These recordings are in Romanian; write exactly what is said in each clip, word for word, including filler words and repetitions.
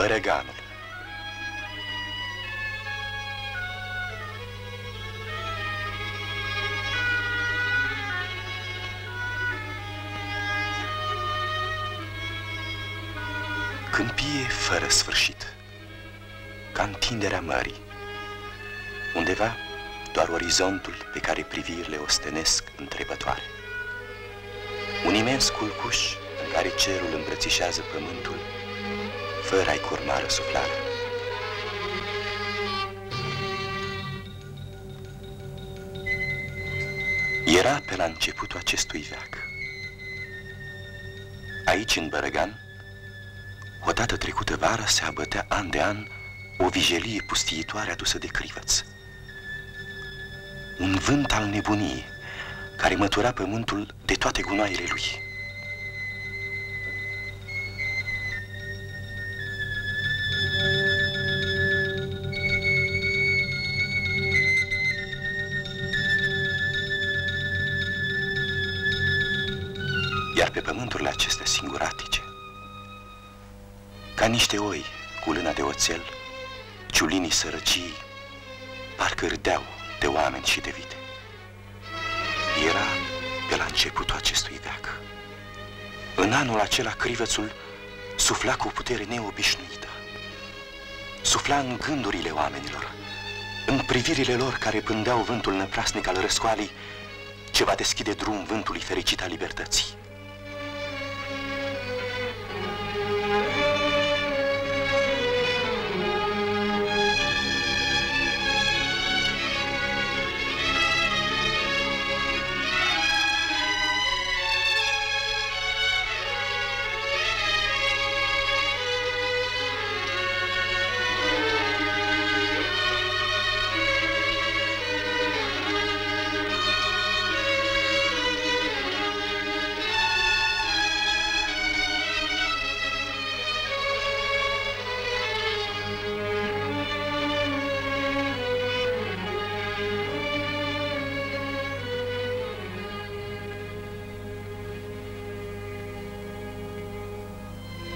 Bărăganul. Câmpie fără sfârșit, ca întinderea mării. Undeva doar orizontul pe care privirile o stănesc întrebătoare. Un imens culcuș în care cerul îmbrățișează pământul, fără a-i curma răsuflarea. Era pe la începutul acestui veac. Aici, în Bărăgan, odată trecută vara, se abătea an de an o vijelie pustiitoare adusă de crivăț. Un vânt al nebuniei, care mătura pământul de toate gunoaiele lui. Iar pe pământurile acestea singuratice, ca niște oi cu lână de oțel, ciulinii sărăcii parcă râdeau de oameni și de vite. Era pe la începutul acestui veac. În anul acela crivățul sufla cu o putere neobișnuită. Sufla în gândurile oamenilor, în privirile lor care pândeau vântul năprasnic al răscoalei, ce va deschide drum vântului fericit al libertății.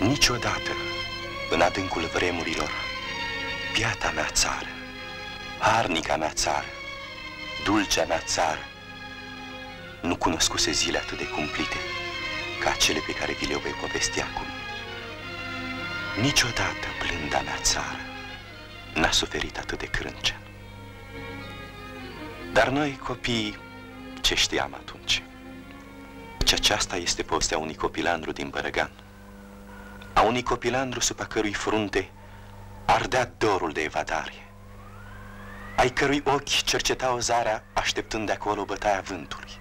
Niciodată, în adâncul vremurilor, piata mea țară, harnica mea țară, dulcea mea țară, nu cunoscuse zile atât de cumplite ca cele pe care vi le voi povesti acum. Niciodată blânda mea țară n-a suferit atât de crâncenă. Dar noi, copiii, ce știam atunci? Și aceasta este povestea unui copilandru din Bărăgan, a unui copilandru sub a cărui frunte ardea dorul de evadare, ai cărui ochi cercetau zarea așteptând de acolo bătaia vântului.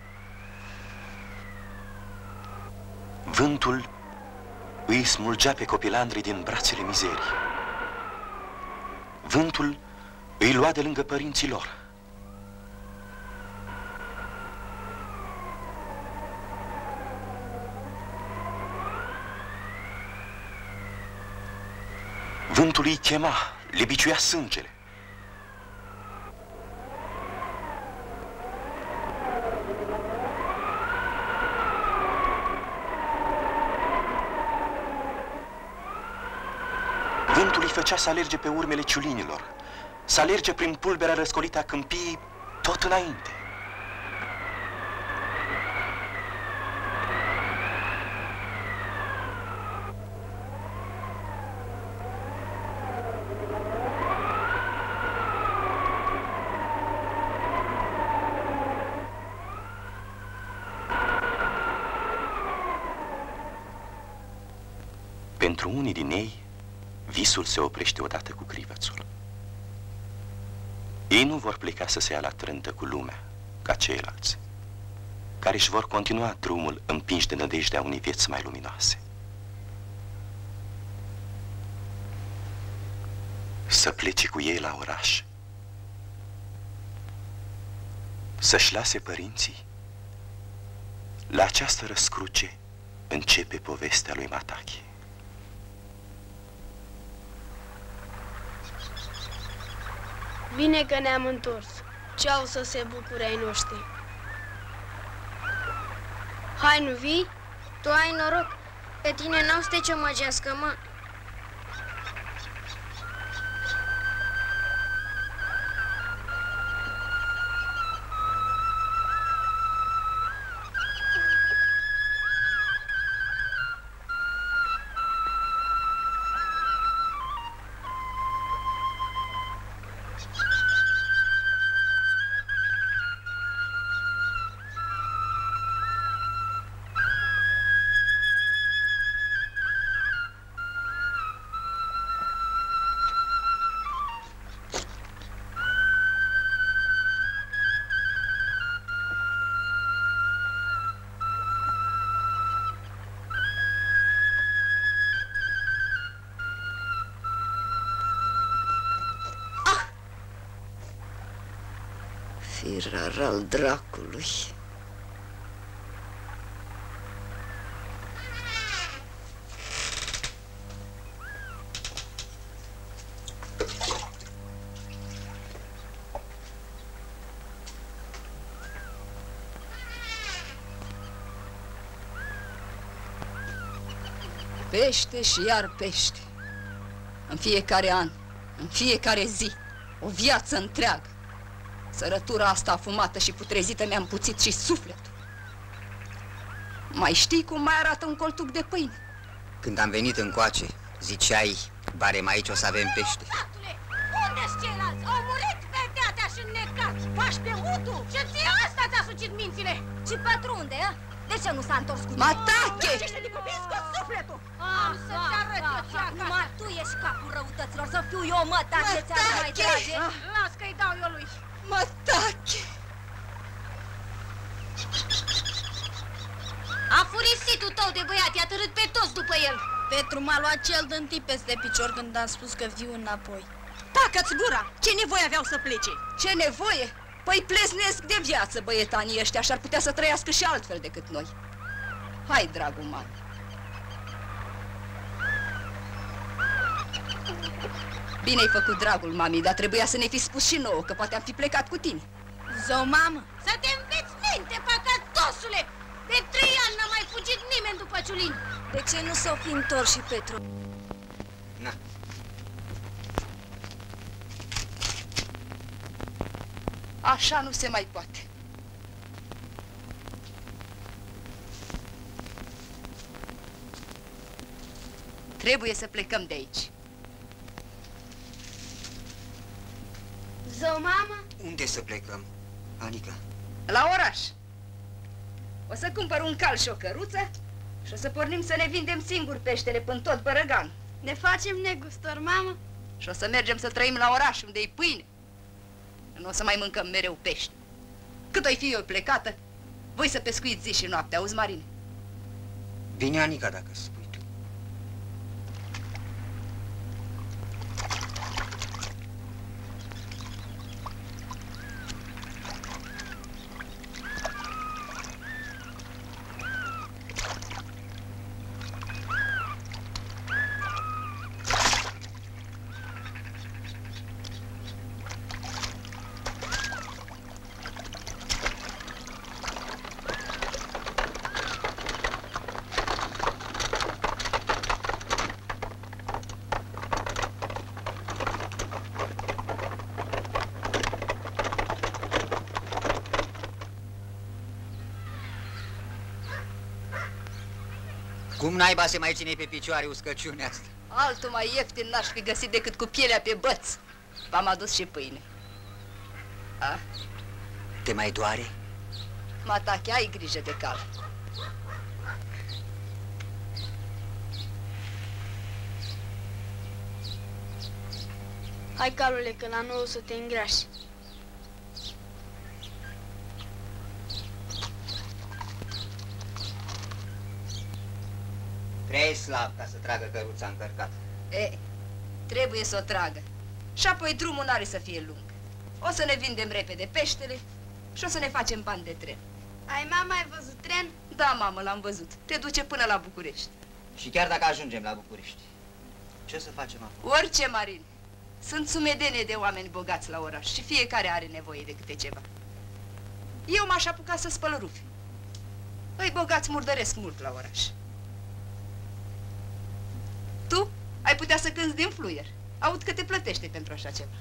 Vântul îi smulgea pe copilandrii din brațele mizerii. Vântul îi lua de lângă părinții lor. Vântul îi chema, le biciuia sângele. Vântul îi făcea să alerge pe urmele ciulinilor, să alerge prin pulberea răscolită a câmpiei tot înainte. Pentru unii din ei, visul se oprește odată cu crivățul. Ei nu vor pleca să se ia la trântă cu lumea, ca ceilalți, care își vor continua drumul împinși de nădejdea unei vieți mai luminoase. Să plece cu ei la oraș, să-și lase părinții. La această răscruce începe povestea lui Matache. Bine că ne-am întors. Ce au să se bucure ai noștri? Hai, nu vii? Tu ai noroc. Pe tine n-au să te măgească, mă. fi rar al dracului. Pește și iar pește. În fiecare an, în fiecare zi, o viață întreagă. Sărătura asta afumată și putrezită mi-a împuțit și sufletul. Mai știi cum mai arată un coltuc de pâine? Când am venit încoace, ziceai, barem aici o să avem pește. Satule, unde-s ceilalți? Au murit vedeatea și necați, pași pe utul. Și ție asta ți-a sucit mințile. Și pătrunde, a? De ce nu s-a întors cu tine? Matache! Răcește din copii, scoți sufletul! Am să-ți arăt eu ce acasă! Numai tu ești capul răutăților, să fiu eu, Matache, ți-ar mai trage! Las că-i dau eu lui! Matache! A furisitul tău de băiat, i-a târât pe toți după el! Petru m-a luat cel din tip peste picior când am spus că viu înapoi. Tacă-ți gura! Ce nevoie aveau să plece? Ce nevoie? Păi plesnesc de viață băietanii ăștia și ar putea să trăiască și altfel decât noi. Hai, dragul man! Bine-ai făcut, dragul mami, dar trebuia să ne fi spus și nouă, că poate am fi plecat cu tine. Zău, mamă! Să te înveți minte, păcătosule! De trei ani n-a mai fugit nimeni după Ciulin! De ce nu s-o fi întors și Petru? Na. Așa nu se mai poate. Trebuie să plecăm de aici. Zău, mamă? Unde să plecăm, Anica? La oraș. O să cumpăr un cal și o căruță și o să pornim să ne vindem singuri peștele până tot Bărăgan. Ne facem negustori, mamă? Și o să mergem să trăim la oraș, unde-i pâine. Nu o să mai mâncăm mereu pești. Cât oi fi eu plecată, voi să pescuiți zi și noapte, auzi, Marine? Bine, Anica, dacă spui tu. Cum naiba se mai ține pe picioare uscăciunea asta? Altul mai ieftin n-aș fi găsit decât cu pielea pe băț. V-am adus și pâine. A? Te mai doare? Matache, ai grijă de cal. Hai, calule, că la noi o să te îngrași. Prea slab ca să tragă căruța încărcată. E, trebuie să o tragă. Și apoi drumul n-are să fie lung. O să ne vindem repede peștele și o să ne facem bani de tren. Ai, mama, ai văzut tren? Da, mamă, l-am văzut. Te duce până la București. Și chiar dacă ajungem la București, ce să facem acum? Orice, Marin. Sunt sumedene de oameni bogați la oraș și fiecare are nevoie de câte ceva. Eu m-aș apuca să spăl rufi. Îi bogați murdăresc mult la oraș. Tu ai putea să cânți din fluier. Aud că te plătește pentru așa ceva.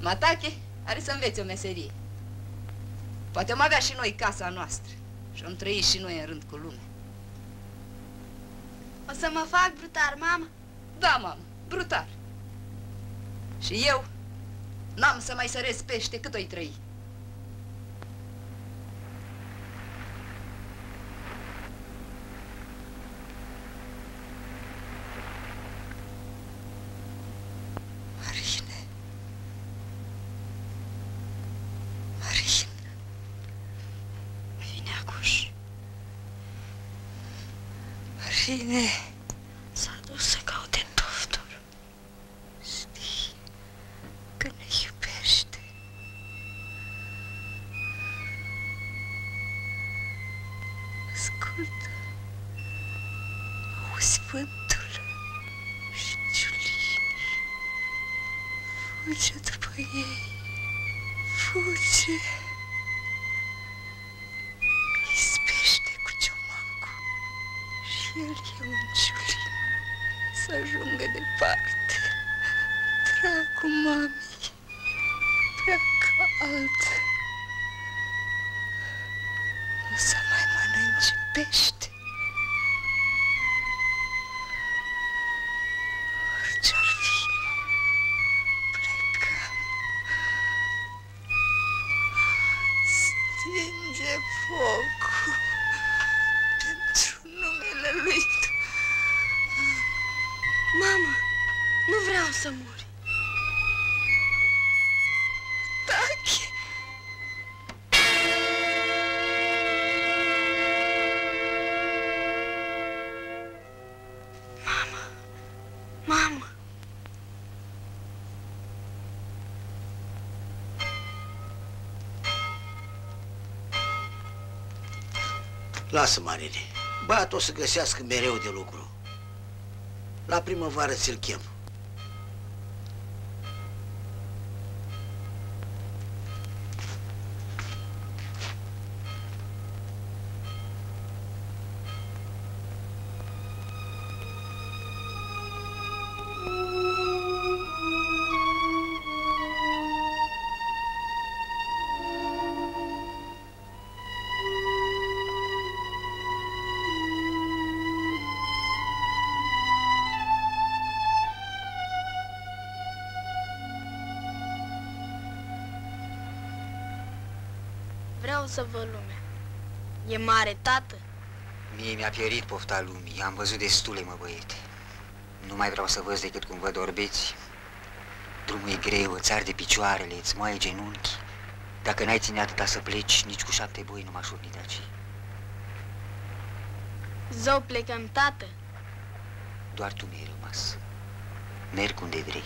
Matache are să înveți o meserie. Poate am avea și noi casa noastră și am trăi și noi în rând cu lumea. O să mă fac brutar, mamă? Da, mamă, brutar. Și eu n-am să mai săresc pește cât o-i trăi. Bine, s-a dus să caute doftor. Știi că ne iubește. Ascultă, auzi vântul și ciulinii, fuge după ei, fuge, ispește cu ciomacul și el e un ciulin să ajungă departe, dragul mamii, prea cald. Să mai mănânci pește. Orice-ar fi, plecăm. Stinge focul pentru numele lui. Mama, nu vreau să mori. Matache! Lasă-mă, nene. Băiatul o să găsească mereu de lucru. La primăvară ți-l chem. Vreau să văd lumea. E mare, tată? Mie mi-a pierit pofta lumii. Am văzut destule, mă, băiete. Nu mai vreau să văd decât cum văd orbeți. Drumul e greu, îți arde picioarele, îți moaie genunchi. Dacă n-ai ține atâta să pleci, nici cu șapte boi nu m-aș urni de aici. Zău, plecăm, tată? Doar tu mi-ai rămas. Merg unde vrei.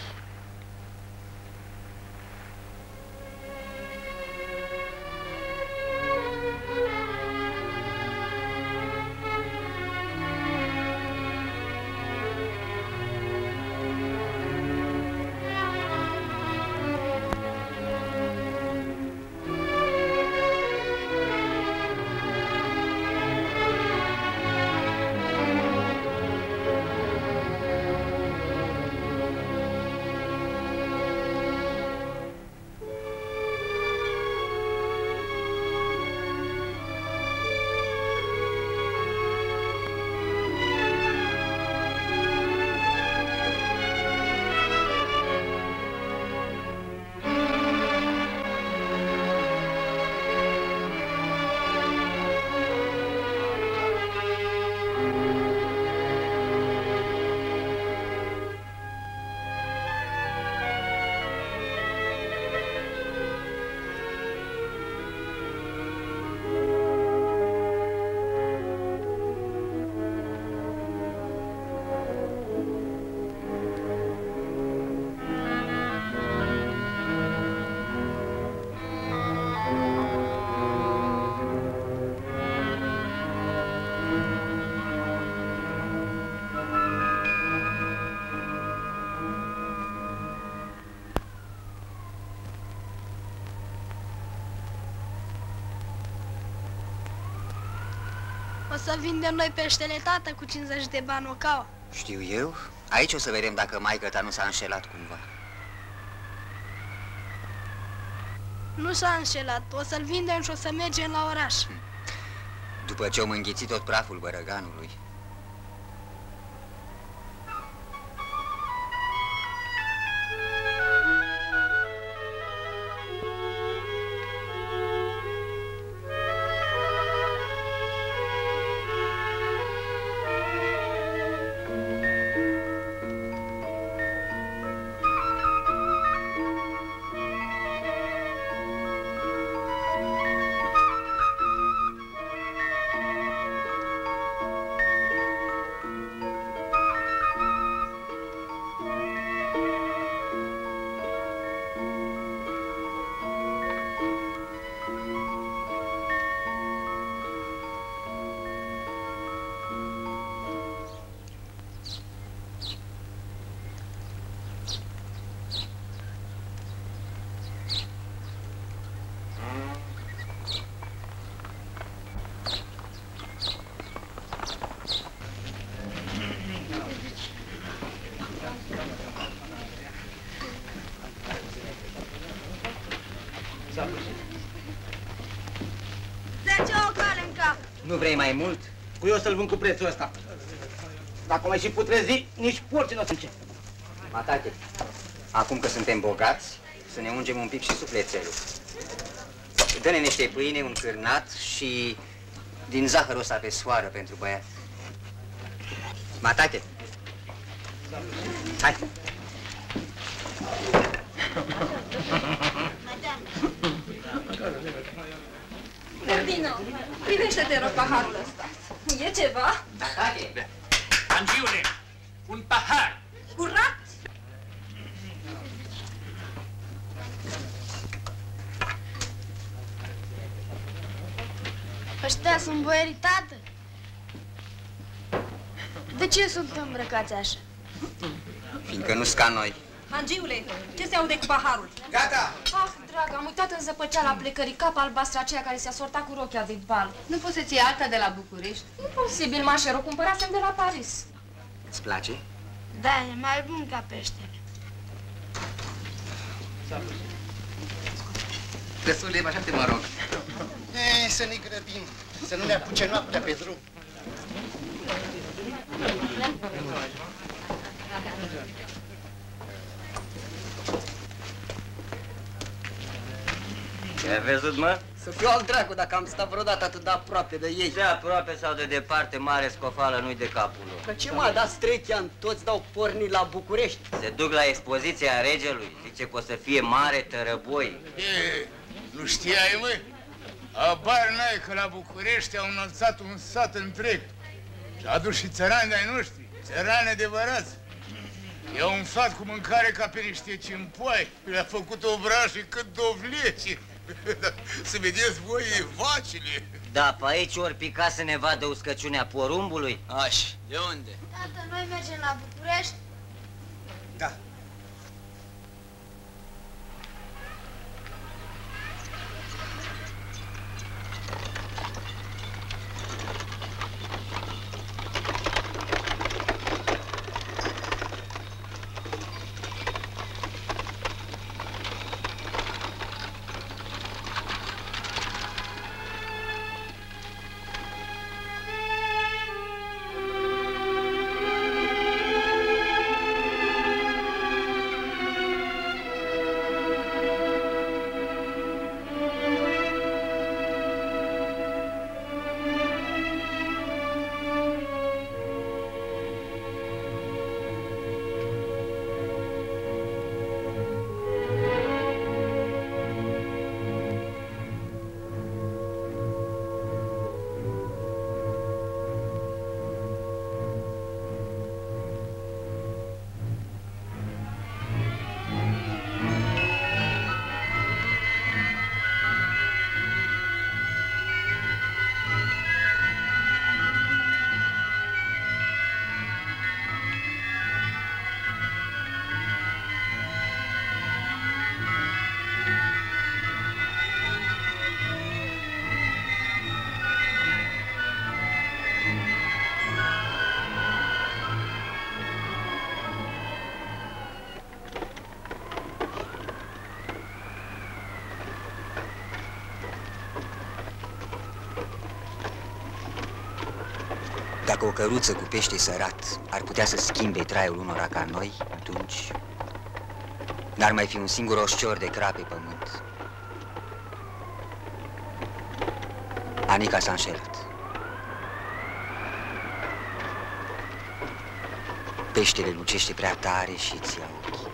O să vindem noi peștele, tată, cu cincizeci de bani o caua. Știu eu. Aici o să vedem dacă maică ta nu s-a înșelat cumva. Nu s-a înșelat. O să-l vindem și o să mergem la oraș. După ce am înghițit tot praful bărăganului. Nu vrei mai mult? Cu eu să-l vând cu prețul ăsta. Dacă mai și putrezi, nici porții n-o să încep. Matache, acum că suntem bogați, să ne ungem un pic și sufletelul. Dă-ne niște pâine, un cârnat și din zahărul ăsta pe soară pentru băiat. Matache, hai! Bordino, privește-te rog paharul ăsta. E ceva? Matache! Angiule, un pahar! Curat? Ăștia sunt boierii, tată? De ce sunt îmbrăcați așa? Fiindcă nu-s ca noi. Angiule, ce se aude cu paharul? Gata! Ah, dragă, am uitat în zăpăceala plecării capa albastră aceea care se asorta cu rochia de bal. Nu poți să-ți iei alta de la București? Imposibil, mașero, cumpărasem de la Paris. Îți place? Da, e mai bun ca peștele. Răsule, așa te mă rog. Ei, să ne grăbim, să nu ne apuce noaptea pe drum. Ce-ai văzut, mă? Să fiu al dracu dacă am stat vreodată atât de aproape de ei. De aproape sau de departe, mare scofală nu-i de capul lor. Că ce m-a dat Strechean, toți dau porni la București. Se duc la expoziția regelui, zice că o să fie mare tărăboi. E, nu știai, mă? Abar n-ai că la București au înălțat un sat întreg. Și a dus și țărani de-ai noștri, țărani adevărați. I-au umflat cu mâncare ca pe niște cimpoi, le-a făcut obrașii cât dovleci. Să vedeți voi vacile! Da, pe aici ori pica să ne vadă uscăciunea porumbului. Aș, de unde? Tată, noi mergem la București? Da. Dacă o căruță cu pește sărat ar putea să schimbe traiul unora ca noi, atunci n-ar mai fi un singur oșcior de cra pe pământ. Anica s-a înșelat. Peștele lucește prea tare și îți ia ochii.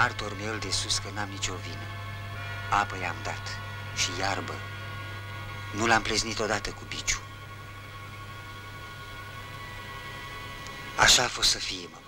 martor mi-el de sus că n-am nicio vină. Apă i-am dat și iarbă. Nu l-am pleznit odată cu biciu. Așa a fost să fie, mă.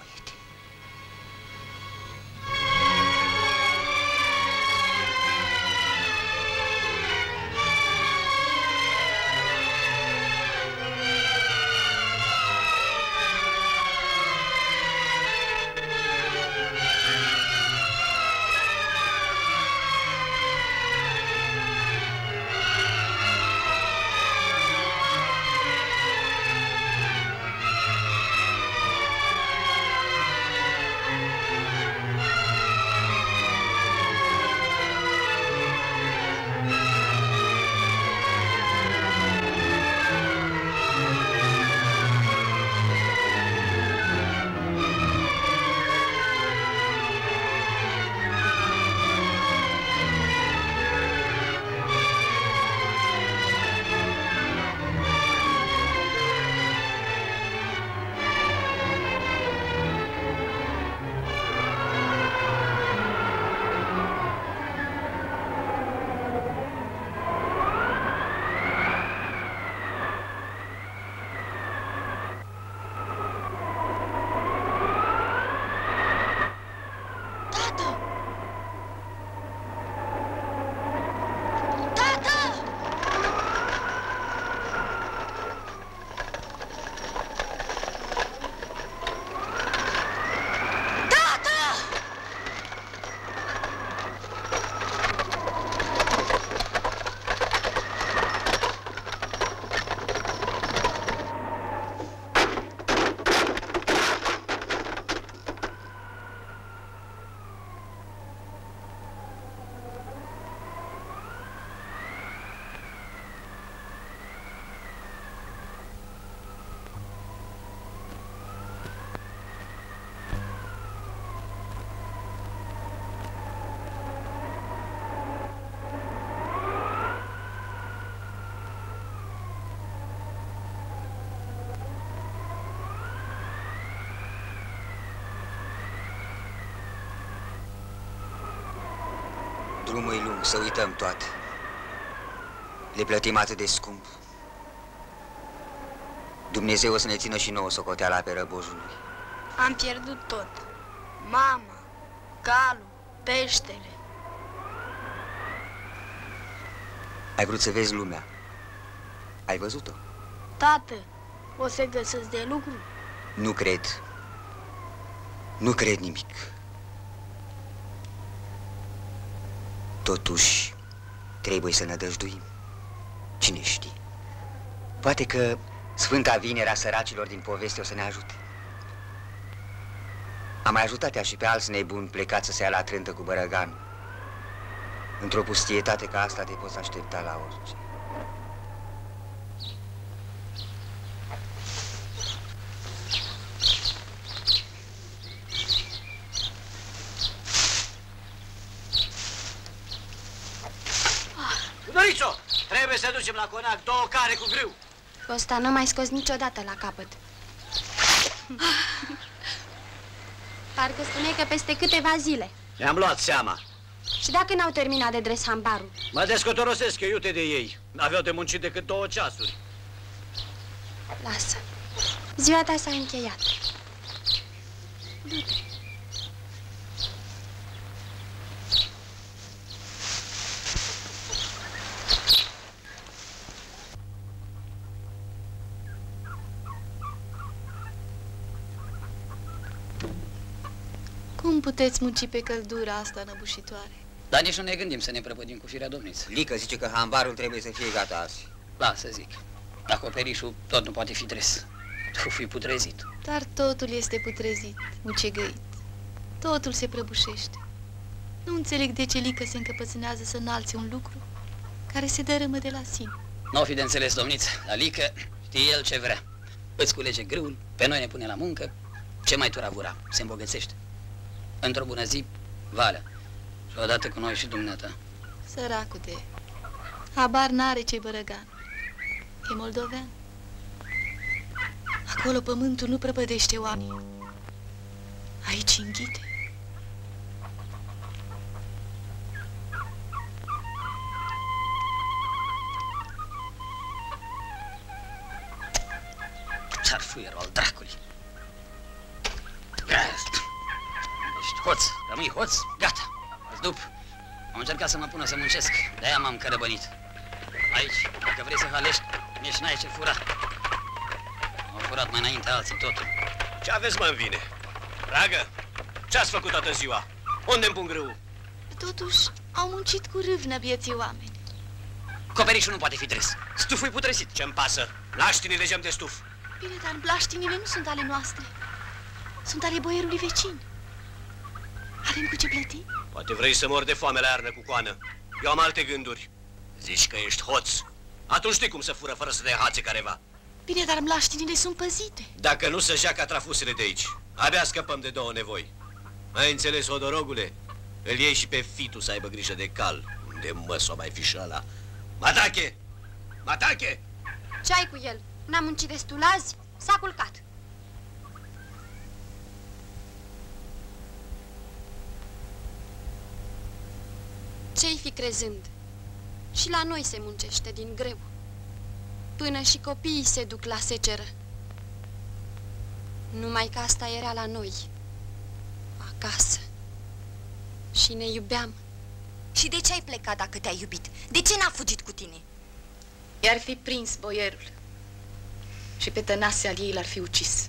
Drumul e lung, să uităm toate. Le plătim atât de scump. Dumnezeu o să ne țină și nouă socoteala pe răbojului. Am pierdut tot. Mama, calul, peștele. Ai vrut să vezi lumea. Ai văzut-o? Tată, o să găsesc de lucru? Nu cred. Nu cred nimic. Totuși, trebuie să nădăjduim. Cine știe? Poate că Sfânta Vinere a săracilor din poveste o să ne ajute. Am mai ajutat-o și pe alți nebuni plecați să se ia la trântă cu bărăganul. Într-o pustietate ca asta te poți aștepta la orice. La conac, două care cu grâu. Ăsta n-a mai scos niciodată la capăt. Parcă spune că peste câteva zile. I-am luat seama. Și dacă n-au terminat de dres hambarul? Mă descotorosesc eu, iute de ei. N-aveau de muncit decât două ceasuri. Lasă. Ziua ta s-a încheiat. Du-te. Puteți munci pe căldura asta năbușitoare. Dar nici nu ne gândim să ne prăpădim cu firea domniță. Lică zice că hambarul trebuie să fie gata azi. Lasă, zic. Acoperișul tot nu poate fi dres. Tu fii putrezit. Dar totul este putrezit, mucegăit. Totul se prăbușește. Nu înțeleg de ce Lică se încăpățânează să înalțe un lucru care se dărâmă de la sine. N-o fi de înțeles, domniță. La Lică știe el ce vrea. Îți culege grâul, pe noi ne pune la muncă. Ce mai turavura? Se îmbogățește. Într-o bună zi, valea. Și odată cu noi și dumneata. Săracul de... Habar n-are ce-i bărăgan. E moldovean. Acolo pământul nu prăpădește oamenii. Aici înghite. Țarfuier al dracului. Ești hoț, rămâi hoț, gata, îți dup. Am încercat să mă pună să muncesc, de-aia m-am cărăbănit. Aici, dacă vrei să halești, nici n-ai ce fura. Au furat mai înainte alții totul. Ce aveți, mă-mi vine? Dragă, ce-ați făcut toată ziua? Unde-mi pun grâul? Totuși, au muncit cu râvnă vieții oameni. Coperișul nu poate fi dres. Stuful-i putresit. Ce-mi pasă? Blaștinile gem de stuf. Bine, dar blaștinile nu sunt ale noastre. Sunt ale boierului vecin. Avem cu ce plăti? Poate vrei să mor de foame la iarnă cu coană. Eu am alte gânduri. Zici că ești hoț. Atunci știi cum să fură fără să te hațe careva. Bine, dar mlaștinile sunt păzite. Dacă nu, să-și ia catrafusele de aici. Abia scăpăm de două nevoi. Ai înțeles, odorogule? Îl iei și pe fitul să aibă grijă de cal. Unde mă s-o mai fi și ăla? Matache! Matache! Ce-ai cu el? N-a muncit destul azi? S-a culcat. Ce-i fi crezând? Și la noi se muncește din greu. Până și copiii se duc la seceră. Numai că asta era la noi, acasă. Și ne iubeam. Și de ce ai plecat dacă te-ai iubit? De ce n-a fugit cu tine? I-ar fi prins boierul. Și pe tănase al ei l-ar fi ucis.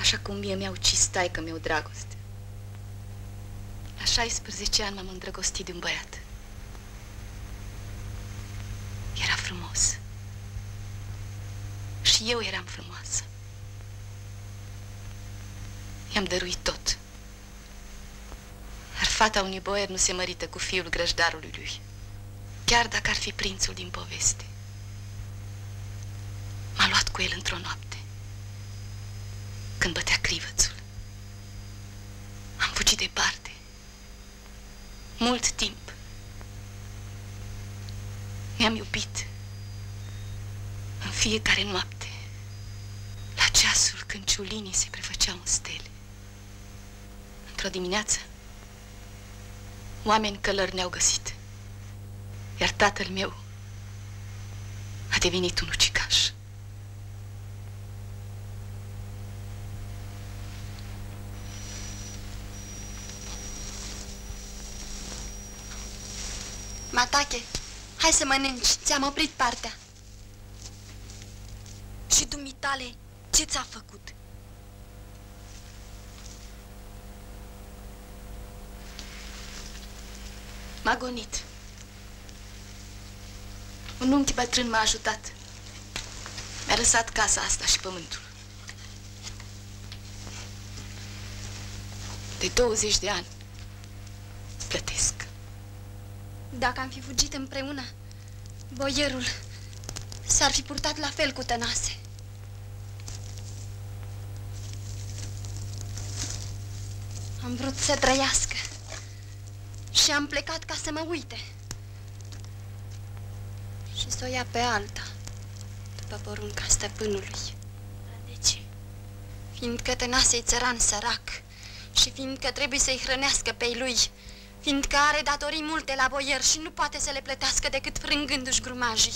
Așa cum mie mi-a ucis taică meu dragoste. La șaisprezece ani m-am îndrăgostit de un băiat. Era frumos. Și eu eram frumoasă. I-am dăruit tot. Dar fata unui boier nu se mărită cu fiul grăjdarului lui, chiar dacă ar fi prințul din poveste. M-a luat cu el într-o noapte, când bătea crivățul. Am fugit departe, mult timp. Ne-am iubit în fiecare noapte, la ceasul când ciulinii se prefăceau în stele. Într-o dimineață, oameni călări ne-au găsit, iar tatăl meu a devenit un ucigaș. Matache, hai să mănânci, ți-am oprit partea. Și dumitale, ce ți-a făcut? M-a gonit. Un unchi bătrân m-a ajutat. Mi-a lăsat casa asta și pământul. De douăzeci de ani plătesc. Dacă am fi fugit împreună, boierul s-ar fi purtat la fel cu tănase. Am vrut să trăiască. Și am plecat ca să mă uite. Și să o ia pe alta, după porunca stăpânului. Dar de ce? Fiindcă tănase-i țăran sărac și fiindcă trebuie să-i hrănească pe-i lui, fiindcă are datorii multe la boier și nu poate să le plătească decât frângându-și grumajii.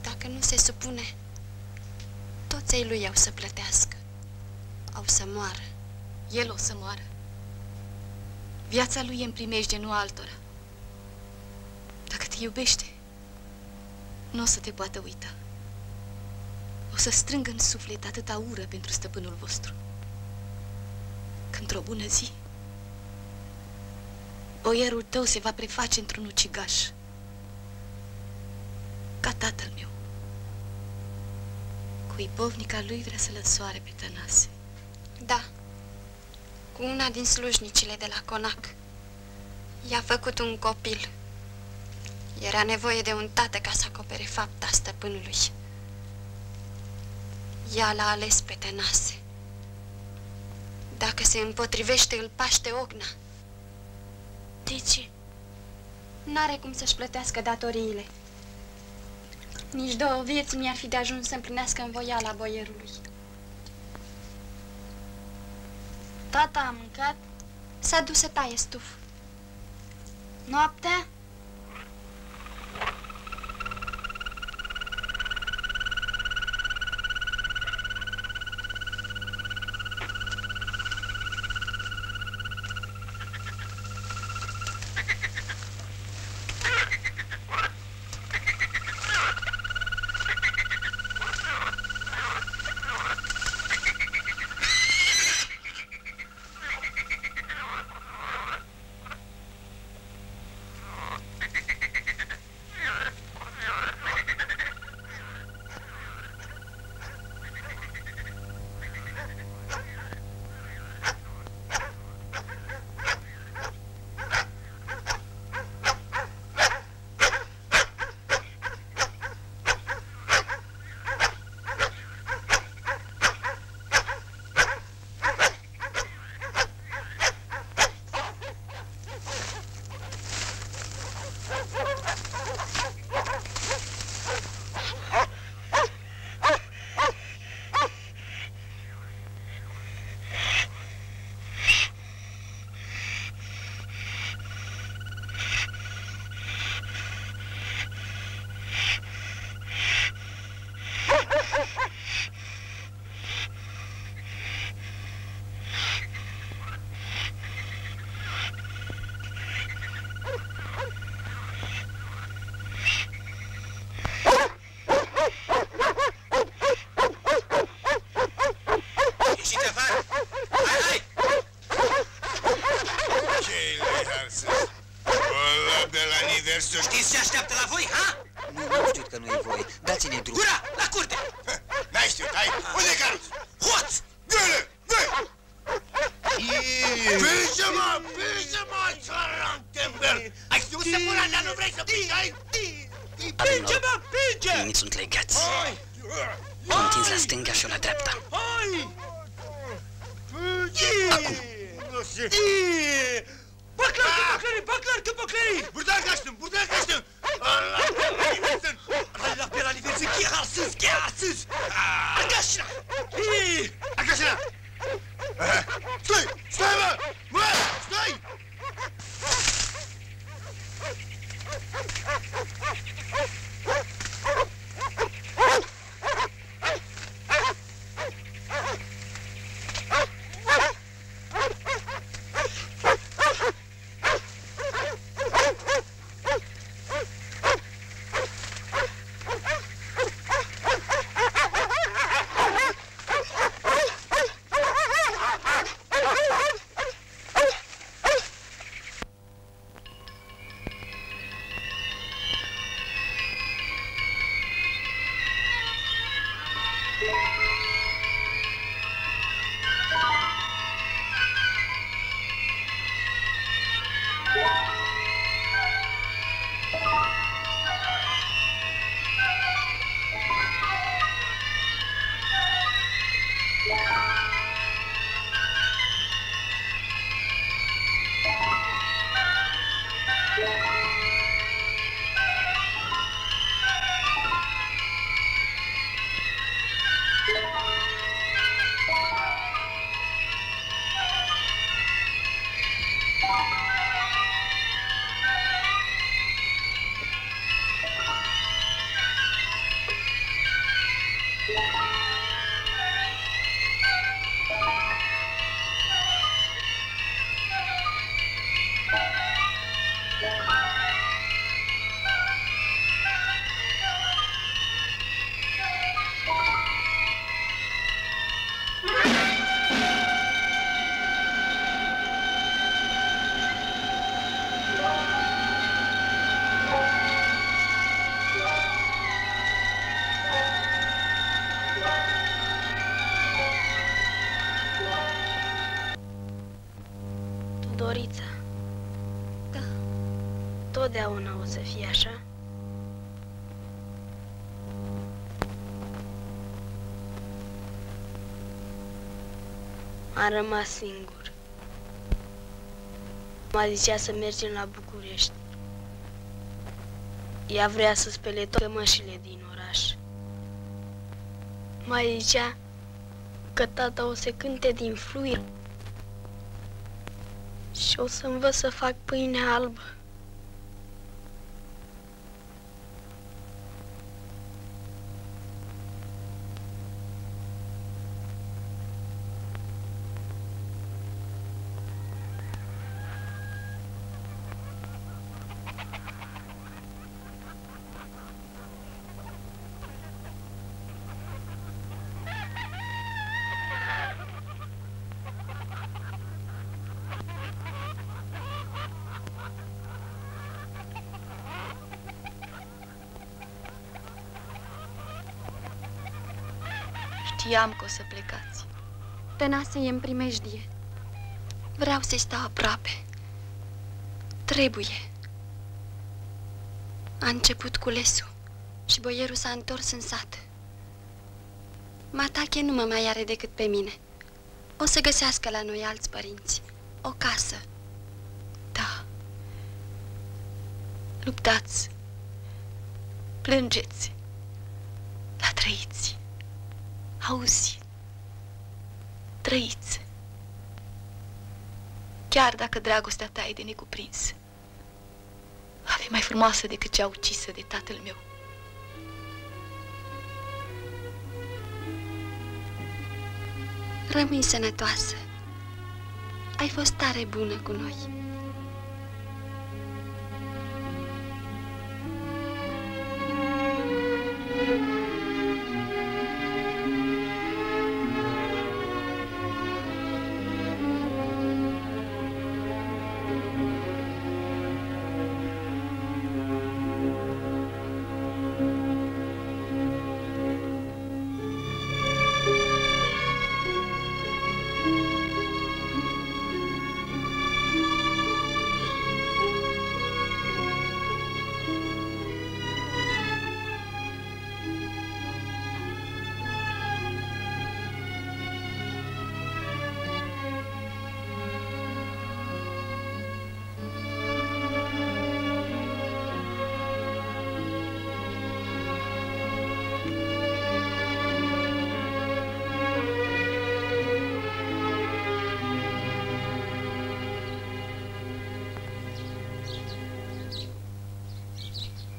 Dacă nu se supune, toți ei lui au să plătească, au să moară. El o să moară. Viața lui e în primejde, nu altora. Dacă te iubește, nu o să te poată uita. O să strângă în suflet atâta ură pentru stăpânul vostru, că într-o bună zi, boierul tău se va preface într-un ucigaș, ca tatăl meu. Cu ipovnica lui vrea să-l însoare pe tănase. Da. Cu una din slujnicile de la conac. I-a făcut un copil. Era nevoie de un tată ca să acopere fapta stăpânului. Ea l-a ales pe tănase. Dacă se împotrivește, îl paște ogna. De ce? N-are cum să-și plătească datoriile. Nici două vieți mi-ar fi de ajuns să împlinească învoiala boierului. Tata a mâncat, s-a dus să taie stuf. Noaptea? întinzi la stânga și eu la dreapta. Acum. Baclari, baclari, baclari, baclari! Buradan kaçtım, buradan kaçtım! Allah libersin! Allah belanı versin, giyarsız, giyarsız! Arkadaşına! Arkadaşına! Stay, stay mı? Murat, stay! Totdeauna o să fie așa. Am rămas singur. M-a zicea să mergem la București. Ea vrea să spele toate cămășile din oraș. M-a zicea că tata o să cânte din fluier și o să învăț să fac pâine albă. Știam că o să plecați. Tănase e în primejdie. Vreau să-i stau aproape. Trebuie. A început culesul și boierul s-a întors în sat. Matache nu mă mai are decât pe mine. O să găsească la noi alți părinți. O casă. Da. Luptați. Plângeți. Dar trăiți. Auzi, trăiți, chiar dacă dragostea ta e de necuprins, va fi mai frumoasă decât cea ucisă de tatăl meu. Rămâi sănătoasă, ai fost tare bună cu noi.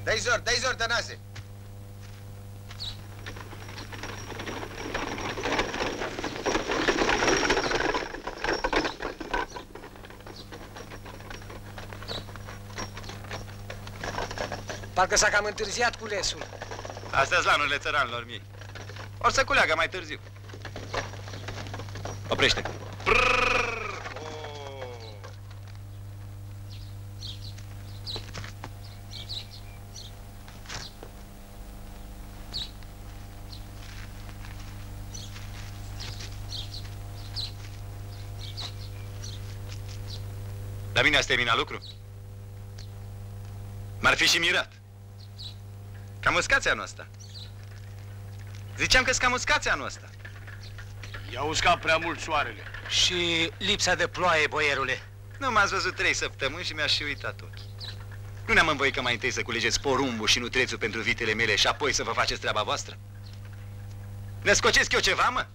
Dai zor, dai zor, Tănase! Parcă s-a cam întârziat culesul. Astea-s lanurile țăranilor mie. Or să culeagă mai târziu. Oprește! La mine ați terminat lucru? M-ar fi și mirat. Cam uscați anul ăsta. Ziceam că-s cam uscați anul ăsta. I-a uscat prea mult soarele. Și lipsa de ploaie, boierule. Nu m-ați văzut trei săptămâni și mi-aș și uitat ochii. Nu ne-am învoit că mai întâi să culegeți porumbul și nutrețul pentru vitele mele și apoi să vă faceți treaba voastră? Ne scocesc eu ceva, mă?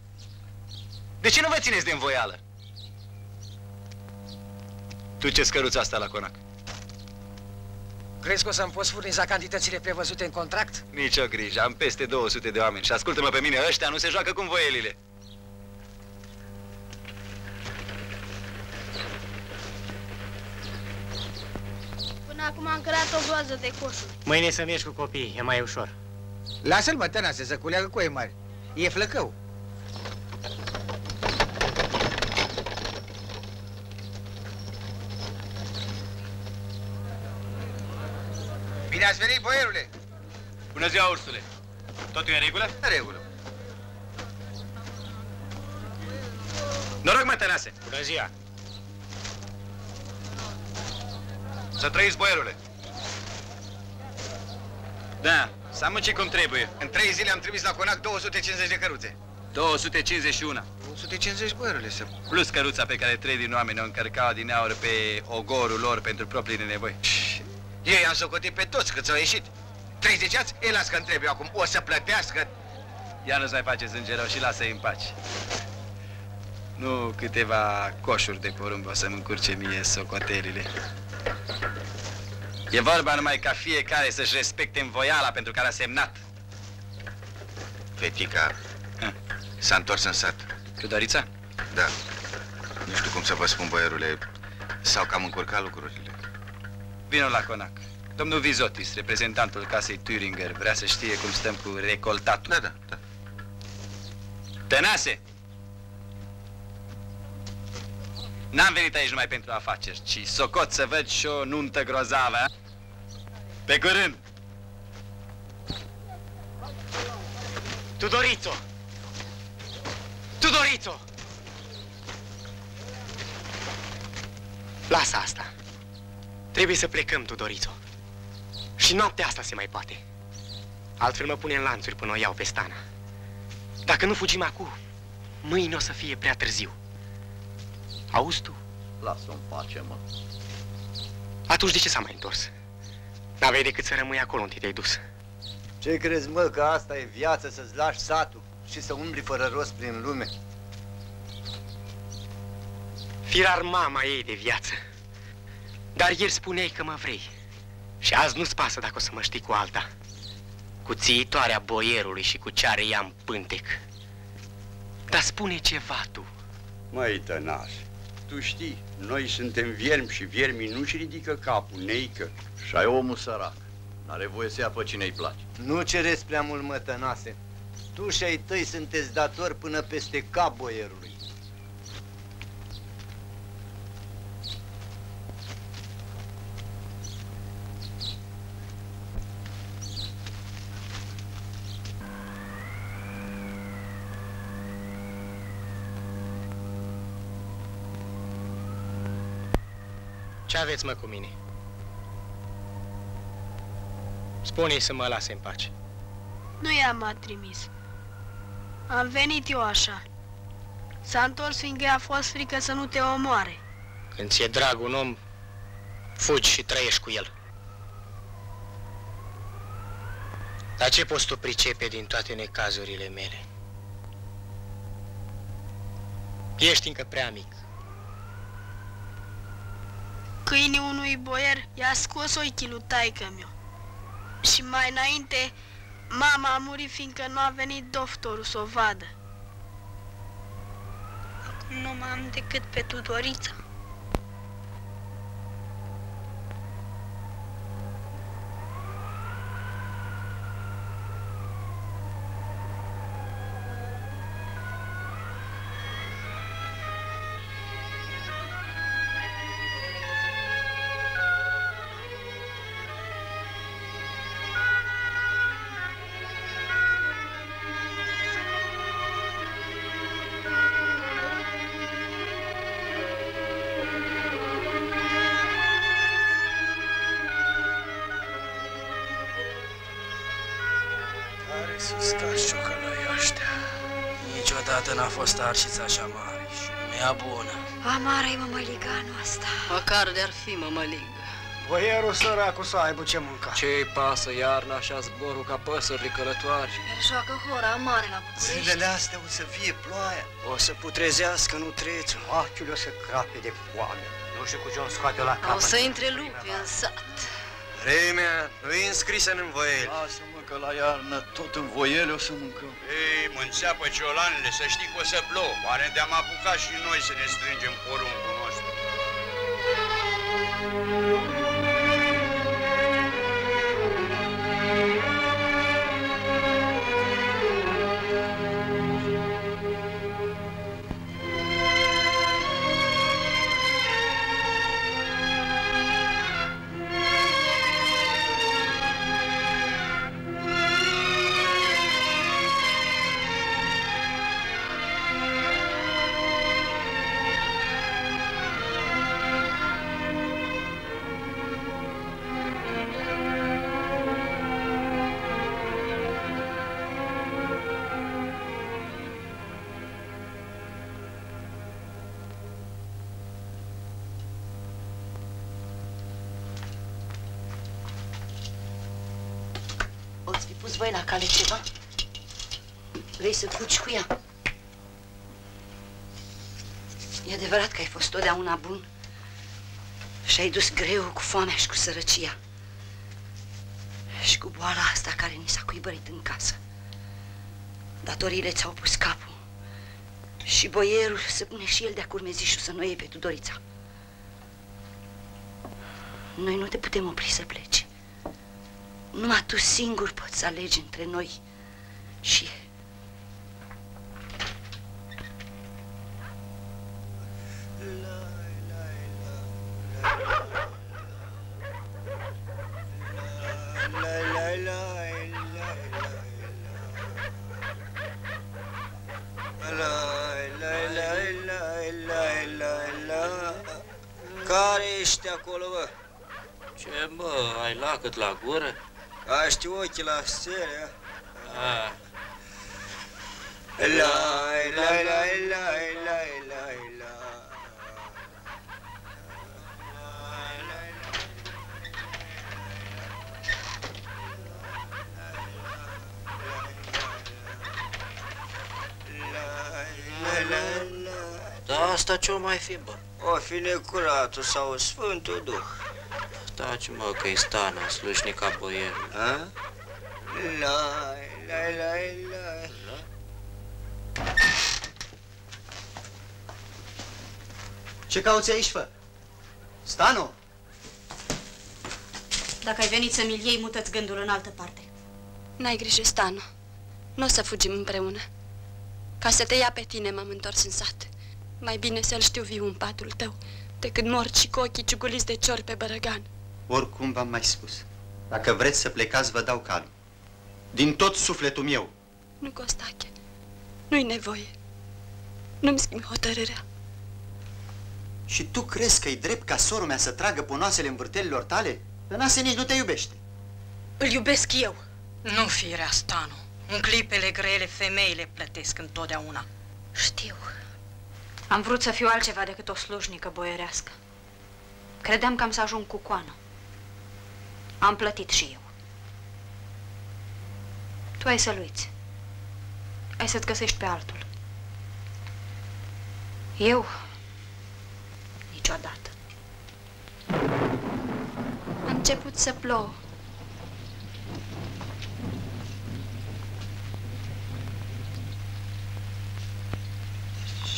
De ce nu vă țineți de învoială? Tu ce scăruța asta la conac? Crezi că o să-mi poți furniza cantitățile prevăzute în contract? Nici o grijă, am peste două sute de oameni și ascultă-mă pe mine, ăștia nu se joacă cu voielile. Până acum am cărat o groază de coșuri. Mâine să mergi cu copiii, e mai ușor. Lasă-l, mă, Tănase, să culeagă cu ei mari. E flăcău. Bine ați venit, boierule! Bună ziua, Ursule! Totul e în regulă? În regulă. Noroc, mă, Tănase! Bună ziua! Să trăiți, boierule! Da, s-a muncit cum trebuie. În trei zile am trimis la conac două sute cincizeci de căruțe. două sute cincizeci și unu. două sute cincizeci, boierule, să... Plus căruța pe care trei din oameni o încărcau adineauri pe ogorul lor pentru propriile nevoi. Eu i-am socotit pe toți cât s-au ieșit. treizeci ați? Ei, las că-mi trebuie acum. O să plătească. Ia nu-ți mai face sânge rău și lasă-i în pace. Nu câteva coșuri de porumb o să-mi încurce mie socotelile. E vorba numai ca fiecare să-și respecte învoiala pentru care a semnat. Fetica s-a întors în sat. Cu Dorița? Da. Nu știu cum să vă spun, boierule, s-au cam încurcat lucrurile. Vino la conac. Domnul Vizotis, reprezentantul casei Thüringer, vrea să știe cum stăm cu recoltatul. Da, da, da. Tănase! N-am venit aici numai pentru afaceri, ci socot să văd și o nuntă grozavă. Pe curând! Tudorițo! Tudorițo! Lasă asta! Trebuie să plecăm, Tudorițo. Și noaptea asta se mai poate. Altfel mă pune în lanțuri până o iau pe Stana. Dacă nu fugim acum, mâine o să fie prea târziu. Auzi tu? Lasă-o în pace, mă. Atunci de ce s-a mai întors? N-aveai decât să rămâi acolo unde te-ai dus. Ce crezi, mă, că asta e viața, să-ți lași satul și să umbli fără rost prin lume? Firar mama ei de viață. Dar ieri spuneai că mă vrei. Și azi nu-ți pasă dacă o să mă știi cu alta. Cu țiitoarea boierului și cu ce are ea în pântec. Dar spune ceva, tu. Măi, Tănase, tu știi, noi suntem viermi și viermii nu-și ridică capul, neică. Și ai omul sărac. N-are voie să ia pe cine-i place. Nu cereți prea mult, mă, Tănase. Tu și ai tăi sunteți datori până peste cap boierului. Ce aveți, mă, cu mine? Spune-i să mă lase în pace. Nu i-am trimis. Am venit eu așa. S-a întors fiindcă i-a fost frică să nu te omoare. Când ți-e drag un om, fugi și trăiești cu el. Dar ce poți tu pricepe din toate necazurile mele? Ești încă prea mic. Câinii unui boier i-a scos ochiul lui taică-miu. Și mai înainte, mama a murit fiindcă nu a venit doctorul să o vadă. Acum nu mai am decât pe Tudorița. N-a fost arșița așa mare și nu-i bună. Amara-i mămăliganul asta. Măcar de-ar fi mămăligă. Boierul săracu să aibă ce mânca. Ce-i pasă iarna așa zborul ca păsări călătoare? El joacă hora amare la București. Zilele astea o să fie ploaia. O să putrezească nutrețul. Oachiul o să crape de foame. Nu știu cu ce o scoate la cap. O să intre lupi în sat. Vremea nu-i înscrisă în învoieli. Lasă-mă că la iarnă tot învoieli o să mâncăm. Ei, mă-nțeapă ciolanele, să știi că o să plouă. Oare de-am apucat și noi să ne strângem poruncul nostru. Pus voi la cale ceva? Vrei să fugi cu ea? E adevărat că ai fost totdeauna bun și ai dus greu cu foamea și cu sărăcia și cu boala asta care ni s-a cuibărit în casă. Datoriile ți-au pus capul și boierul se pune și el de-a curmezișul să nu iei pe Tudorița. Noi nu te putem opri să pleci. Numai tu singur poți să alegi între noi și... Care ești acolo, bă? Ce, bă, ai lacăt la gură? A, știu ochii la stelea. La, la, la, la, la, la, la. Da, asta ce-o mai fi, bă? O fi necuratul sau Sfântul Duh. Taci, mă, că-i Stana, slușnica boierului. A? Lai, lai, lai, lai. Ce cauți aici, fă? Stano! Dacă ai venit să-mi-l iei, mută-ți gândul în altă parte. N-ai grijă, Stano. Nu o să fugim împreună. Ca să te ia pe tine, m-am întors în sat. Mai bine să-l știu viu în patul tău, decât mor și cu ochii ciuguliți de ciori pe bărăgan. Oricum v-am mai spus. Dacă vreți să plecați, vă dau calm. Din tot sufletul meu. Nu, Costache. Nu-i nevoie. Nu-mi schimbi hotărârea. Și tu crezi că-i drept ca sorul mea să tragă ponoasele învârtelilor tale? Nase nici nu te iubește. Îl iubesc eu. Nu fi rea, Stanu. În clipele grele, femeile plătesc întotdeauna. Știu. Am vrut să fiu altceva decât o slujnică boierească. Credeam că am să ajung cu coană. Am plătit și eu. Tu ai să-l uiți. Ai să-ți găsești pe altul. Eu? Niciodată. A început să plouă.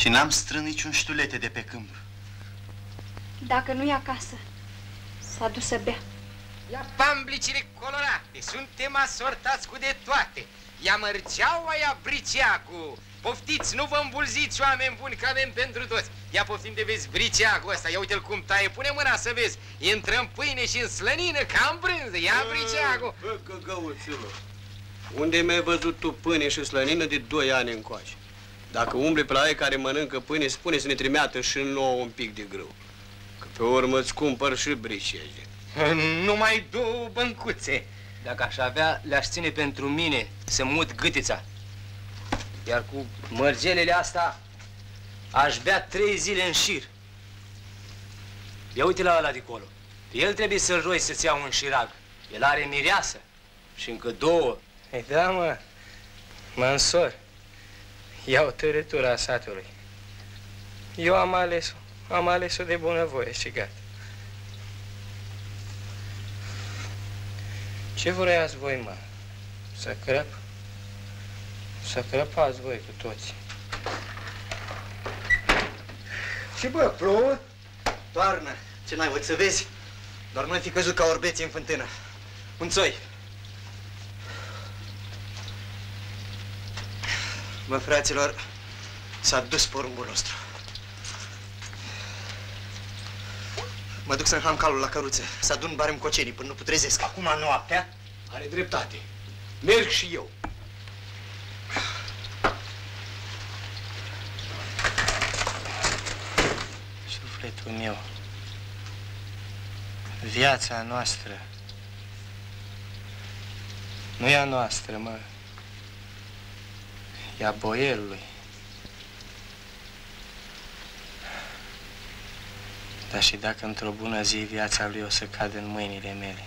Și n-am strâns niciun ștulete de pe câmp. Dacă nu-i acasă, s-a dus să bea. Ia pamblicile colorate, suntem asortați cu de toate. Ia mărceaua, ia briceacul. Poftiți, nu vă îmbulziți, oameni buni, că avem pentru toți. Ia poftim de vezi briceacul ăsta, ia uite-l cum taie, pune mâna să vezi. Intră în pâine și în slănină, ca în brânză, ia briceacul. Bă, căgăuților, unde mi-ai văzut tu pâine și slănină de doi ani încoace? Dacă umbli pe la ei care mănâncă pâine, spune să ne trimeată și nouă un pic de grâu. Că pe urmă îți cumpăr și briceaje. Numai două băncuțe. Dacă aș avea, le-aș ține pentru mine să mut gâtița. Iar cu mărgelele astea aș bea trei zile în șir. Ia uite la ăla de acolo. El trebuie să-l roi să-ți iau un șirag. El are mireasă și încă două. Ei, da, mă, mă însor. Iau tărătura satului. Eu am ales-o, am ales-o de bunăvoie și gata. Ce vroiați voi, mă? Să crăp? Să crăpați voi cu toți. Și bă, plouă? Toarnă. Ce n-ai văzut să vezi? Doar noi fi căzut ca orbeții în fântână. Un țoi. Mă, fraților, s-a dus porumbul nostru. Mă duc să-mi ham calul la căruță, să adun barem cocenii până nu putrezesc. Acum noaptea? Are dreptate. Merg și eu. Sufletul meu, viața noastră, nu e a noastră, mă. E a boierului. Dar și dacă într-o bună zi viața lui o să cadă în mâinile mele.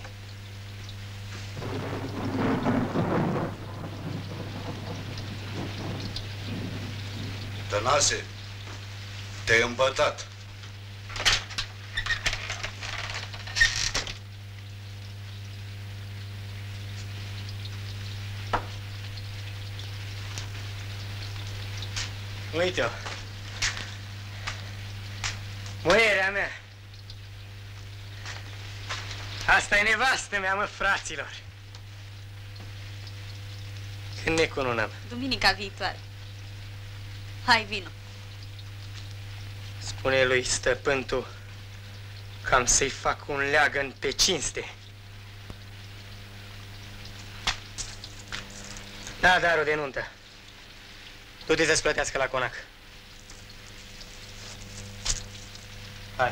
Tănase, te-ai îmbătat. Uite-o, boierea mea, asta e nevastă mea, mă, fraților. Când ne cununăm? Duminica viitoare. Hai, vino. Spune lui stăpân tu că am să-i fac un leagăn pe cinste. Da, darul de nuntă. Tu te să-ți plătească la conac. Hai.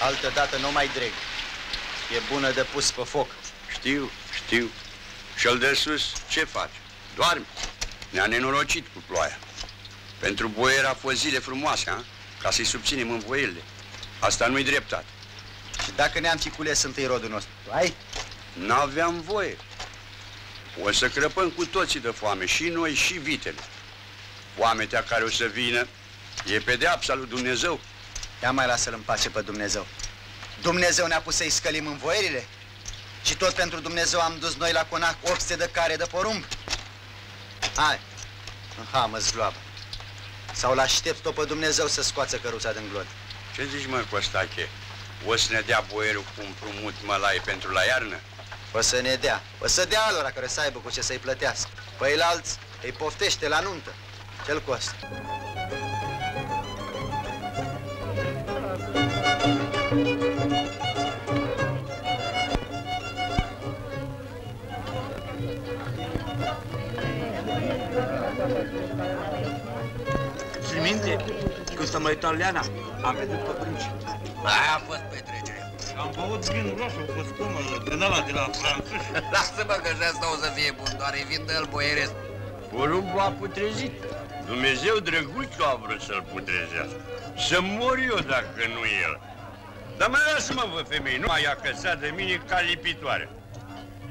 Altă dată nu mai dreg. E bună de pus pe foc. Știu, știu. Și-l de sus ce faci? Doarmi. Ne-a nenorocit cu ploaia. Pentru boier a fost zile frumoase, a? Ca să-i subținem în voielile. Asta nu-i dreptate. Și dacă ne-am fi cules întâi rodul nostru, ai? N-aveam voie. O să crăpăm cu toții de foame, și noi, și vitele. Foametea care o să vină e pedeapsa lui Dumnezeu. Ia mai lasă-l în pace pe Dumnezeu. Dumnezeu ne-a pus să-i scălim în voierile? Și tot pentru Dumnezeu am dus noi la conac opt sute de care de porumb? Hai, în hamă-ți gloabă. Sau l-aștept-o pe Dumnezeu să scoată căruța din glod. Ce zici, mă, Costache? O să ne dea boierul cu un prumut mălai pentru la iarnă? O să ne dea. O să dea alora care să aibă cu ce să-i plătească. Păi la alți îi poftește la nuntă. Ce-l costă? Ți-l minte? Când s-a mărit Leana, am venit pe brânci. Aia a fost petrecere. Am băut vin roșu, a fost cum, din ăla de la franțuș. Lasă-mă că și asta o să fie bun, doar evită îl boieresc. Porumbul a putrezit. Dumnezeu drăguțul a vrut să-l putrezească. Să mor eu dacă nu el. Dar mai lasă-mă, vă femei, nu mai a căsat de mine ca lipitoare.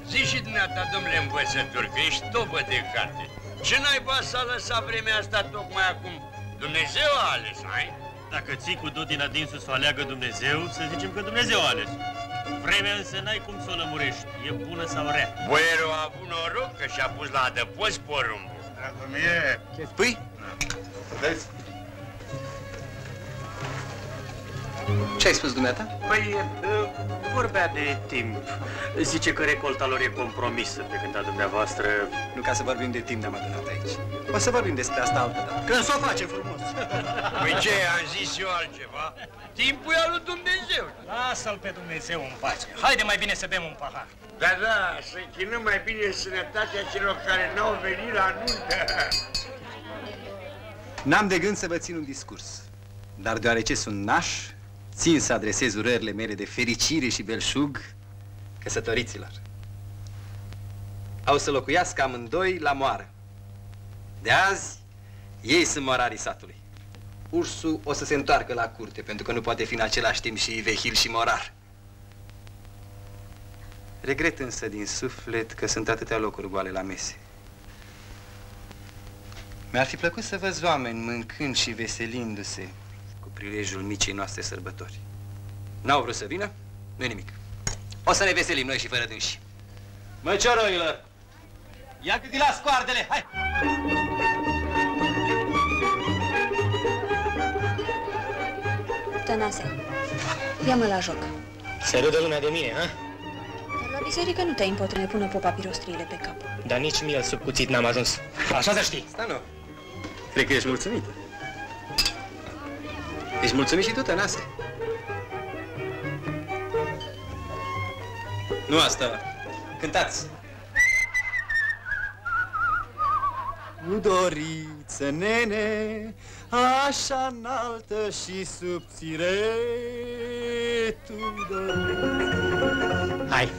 Zici și dumneata, domnule învățător, că ești tobă de carte. Ce naiba s-a lăsat vremea asta tocmai acum? Dumnezeu a ales, ai? Dacă ții cu tot din adinsul să o aleagă Dumnezeu, să zicem că Dumnezeu a ales. Vremea însă n-ai cum să o lămurești. E bună sau rea? Boiero a avut noroc că și-a pus la adăpost porumbul. Dragul mie! Ce spui? Vezi? Ce ai spus dumneata? Păi, vorbea de timp. Zice că recolta lor e compromisă, pe când a dumneavoastră... Nu ca să vorbim de timp, ne-am adunat aici. O să vorbim despre asta altădată. Când s-o face frumos! Păi ce, am zis eu altceva? Timpul e al lui Dumnezeu! Lasă-l pe Dumnezeu în pace. Haide mai bine să bem un pahar. Da, da, să-i chinăm mai bine sănătatea celor care n-au venit la nuntă. N-am de gând să vă țin un discurs, dar deoarece sunt naș, țin să adresez urările mele de fericire și belșug căsătoriților. Au să locuiască amândoi la moară. De azi, ei sunt morarii satului. Ursul o să se întoarcă la curte, pentru că nu poate fi în același timp și vehil și morar. Regret însă din suflet că sunt atâtea locuri goale la mese. Mi-ar fi plăcut să văd oameni mâncând și veselindu-se cu prilejul micii noastre sărbători. N-au vrut să vină? Nu-i nimic. O să ne veselim noi și fără dânsi. Măcioroilor! Ia cât îi las coardele! Hai! Tănase, ia-mă la joc. Se râdă lumea de mine, ha? Dar la biserică nu te-ai împotrină până popa pirostriile pe cap. Dar nici mie sub cuțit n-am ajuns. Așa să știi! Stanu, cred că ești mulțumit. Ești mulțumit și tu, Tănase? Nu asta, cântați! Cu doriță, nene, așa înaltă și subțire, tu doriți. Hai!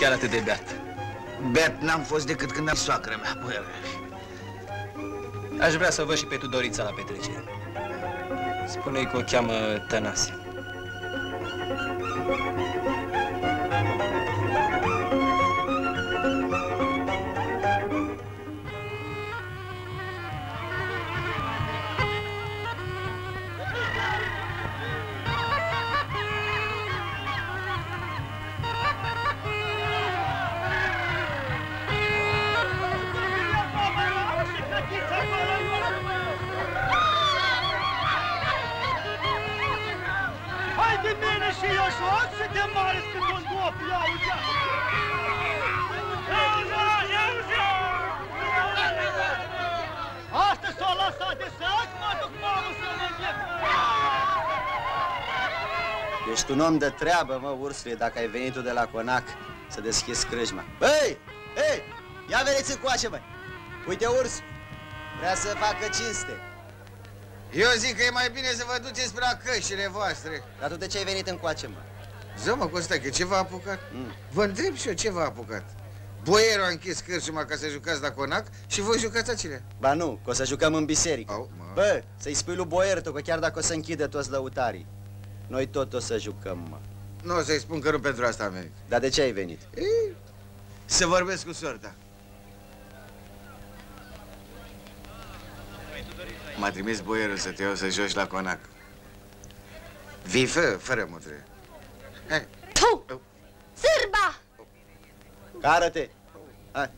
Chiar atât de beat. Beat n-am fost decât când am soacră mea, bă. Aș vrea să o văd și pe Tudorița la petrecere. Spune-i că o cheamă Tănase. Ești un om de treabă, mă, ursule, dacă ai venit tu de la conac să deschizi crâjma. Băi! Ei! Ia veniți încoace, băi! Uite, urs, vrea să facă cinste. Eu zic că e mai bine să vă duceți spre la cășile voastre. Dar tu de ce ai venit încoace, mă? Ză, mă, Costache, ce v-a apucat? Mm. Vă întreb și eu ce v-a apucat. Boierul a închis crâjma ca să jucați la conac și voi jucați acelea. Ba nu, că o să jucăm în biserică. Au, bă, să-i spui lui Boier tu, că chiar dacă o să închide toți lăutarii, noi tot o să jucăm, mă. Nu o să-i spun că nu pentru asta merg. Dar de ce ai venit? Ei, să vorbesc cu soarta. M-a trimis boierul să te iau să joci la conac. Vii fă, fără mutre. Hai. Tu! Oh. Sârba! Cară-te! Hai!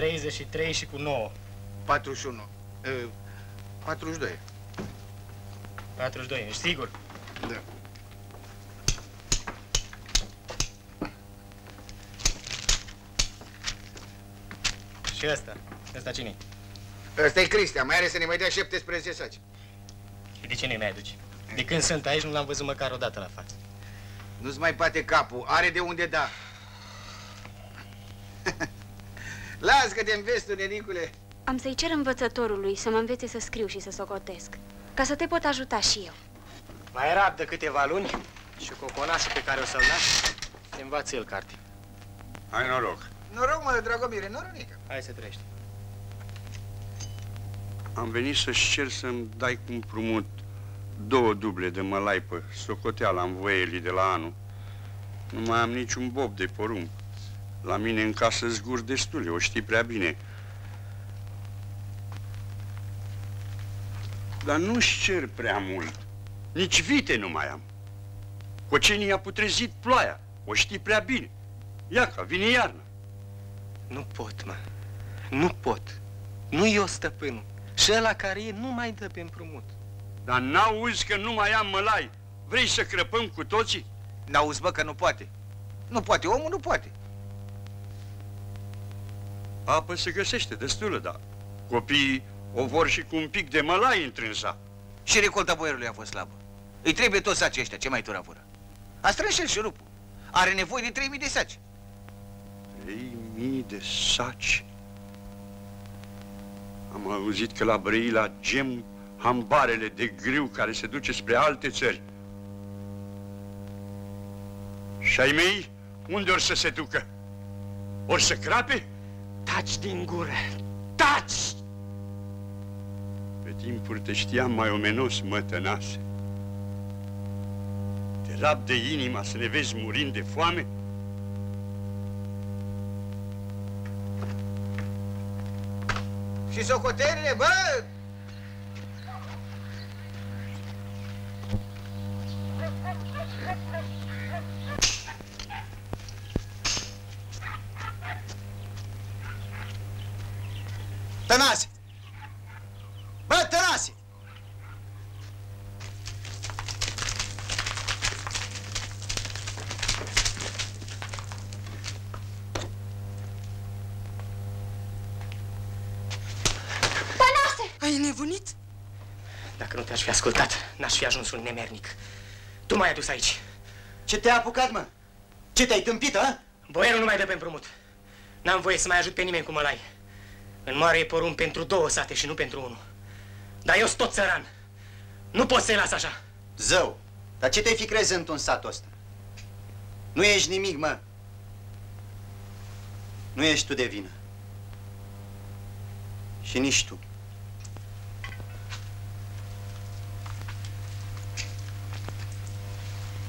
treizeci și trei și cu nouă. patruzeci și unu. Uh, patruzeci și doi. patruzeci și doi, ești sigur? Da. Și ăsta? Ăsta cine-i? Ăsta-i Cristian, mai are să ne mai dea șaptesprezece saci. Și de ce nu-i mai aduci? De când sunt aici nu l-am văzut măcar o dată la față. Nu-ți mai bate capul, are de unde da. Las că te înveți tu, nenicule. Am să-i cer învățătorului să mă învețe să scriu și să socotesc, ca să te pot ajuta și eu. Mai rabdă câteva luni și coconașul pe care o să-l las, te învață el carte. Hai noroc. Noroc, mă, Dragomire, noronică. Hai să trăiești. Am venit să-și cer să-mi dai cu împrumut două duble de mălaipă, socoteala învoielii de la anul. Nu mai am niciun bob de porumb. La mine în casă zgur destule, o știi prea bine. Dar nu-și cer prea mult. Nici vite nu mai am. Cocenii a putrezit ploaia, o știi prea bine. Ia ca vine iarna. Nu pot, mă. Nu pot. Nu eu stăpânul. Și ăla care e nu mai dă pe împrumut. Dar n-auzi că nu mai am mălai. Vrei să crăpăm cu toții? N-auzi, bă, că nu poate. Nu poate, omul nu poate. Apă se găsește destulă, dar copiii o vor și cu un pic de mălai întrânsa. Și recolta boierului a fost slabă. Îi trebuie toți sacii ăștia, ce mai tura vura. A strâns și șurupul. Are nevoie de trei mii de saci. trei mii de saci? Am auzit că la Brăila gem hambarele de grâu care se duce spre alte țări. Și-ai mei, unde ori să se ducă? Ori să crape? Taci din gură! Taci! Pe timpuri te știam mai omenos, mătănase. Te rab de inima să ne vezi murind de foame? Și socoterile, bă! Tănase! Bă, Tănase! Ai nebunit? Dacă nu te-aș fi ascultat, n-aș fi ajuns un nemernic. Tu m-ai adus aici. Ce te-a apucat, mă? Ce te-ai tâmpit, a? Boierul nu mai dă pe împrumut. N-am voie să mai ajut pe nimeni cu mălai. În mare e porumb pentru două sate și nu pentru unul. Dar eu-s tot țăran. Nu pot să-i las așa. Zău, dar ce te-ai fi crezând în satul ăsta? Nu ești nimic, mă. Nu ești tu de vină. Și nici tu.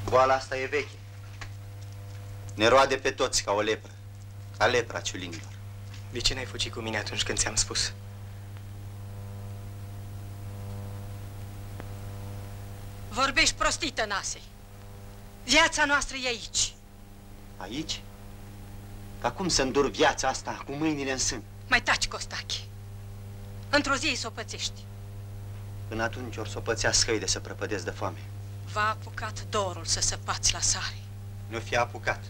Boala asta e veche. Ne roade pe toți ca o lepră. Ca lepra ciulinilor. De ce n-ai fugit cu mine atunci când ți-am spus? Vorbești prostii, Tănase. Viața noastră e aici. Aici? Dar cum să îndur viața asta cu mâinile în sân? Mai taci, Costache. Într-o zi s-o pățești. Până atunci or s-o pățească ei de să prăpădesc de foame. V-a apucat dorul să săpați la sare. Nu fi apucat.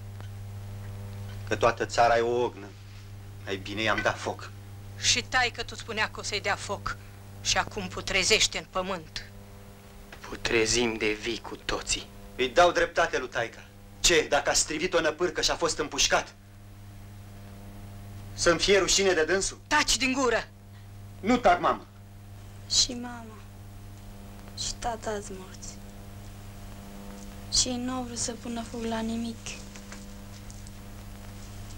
Că toată țara e o ognă. Mai bine i-am dat foc. Și taică tu spunea că o să-i dea foc. Și acum putrezește în pământ. Putrezim de vii cu toții. Îi dau dreptate lui taica. Ce, dacă a strivit o năpârcă și a fost împușcat? Să-mi fie rușine de dânsul? Taci din gură! Nu tac, mamă. Și mama. Și tata ați morți. Și ei nu au vrut să pună foc la nimic.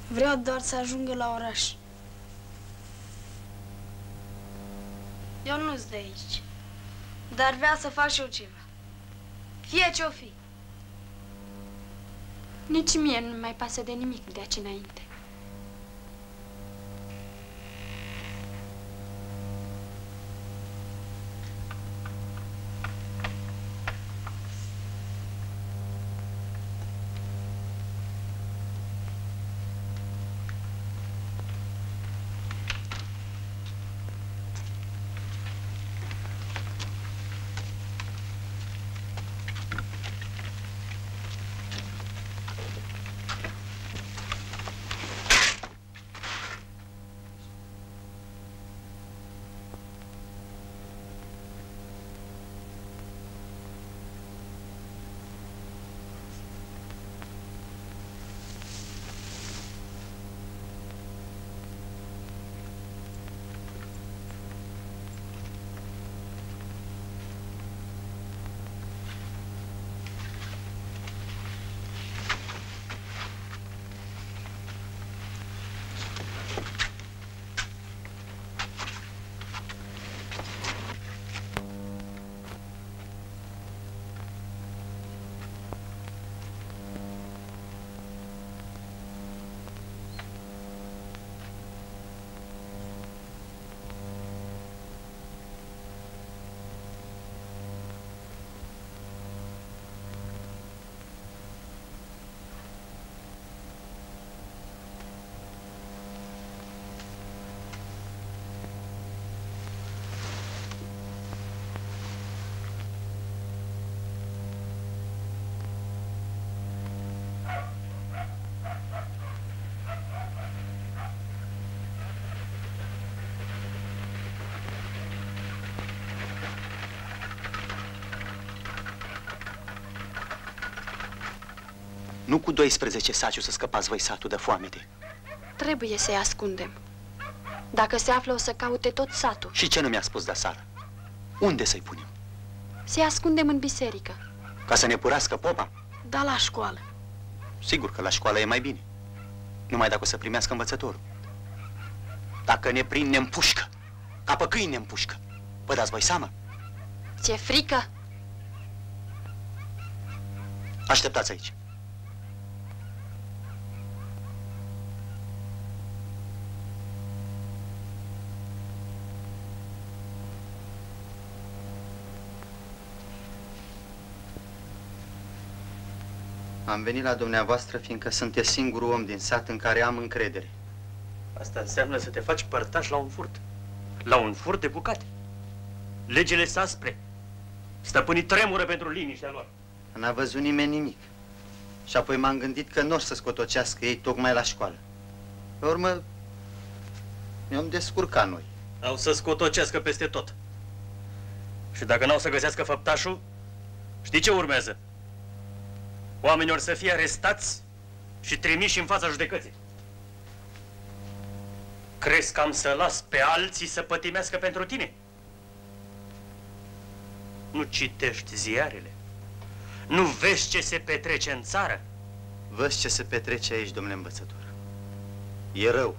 Vreau doar să ajungă la oraș. Eu nu sunt de aici, dar vreau să fac și eu ceva. Fie ce-o fi. Nici mie nu mai pasă de nimic de aici înainte. Nu cu doisprezece saci o să scăpați voi satul de foamete. Trebuie să-i ascundem. Dacă se află, o să caute tot satul. Și ce nu mi-a spus de-asară? Unde să-i punem? Să-i ascundem în biserică. Ca să ne purască popa? Da, la școală. Sigur că la școală e mai bine. Numai dacă o să primească învățătorul. Dacă ne prind, ne împușcă. Ca pe câini ne împușcă. Vă dați voi seama? Ți-e frică? Așteptați aici. Am venit la dumneavoastră fiindcă sunteți singurul om din sat în care am încredere. Asta înseamnă să te faci părtaș la un furt. La un furt de bucate. Legile sunt aspre. Stăpânii tremură pentru liniștea lor. N-a văzut nimeni nimic. Și apoi m-am gândit că n-or să scotocească ei tocmai la școală. Pe urmă, ne-am descurcat noi. Au să scotocească peste tot. Și dacă n-au să găsească făptașul, știi ce urmează? Oamenii or să fie arestați și trimiși în fața judecății. Crezi că am să las pe alții să pătimească pentru tine? Nu citești ziarele? Nu vezi ce se petrece în țară? Văzi ce se petrece aici, domnule învățător. E rău.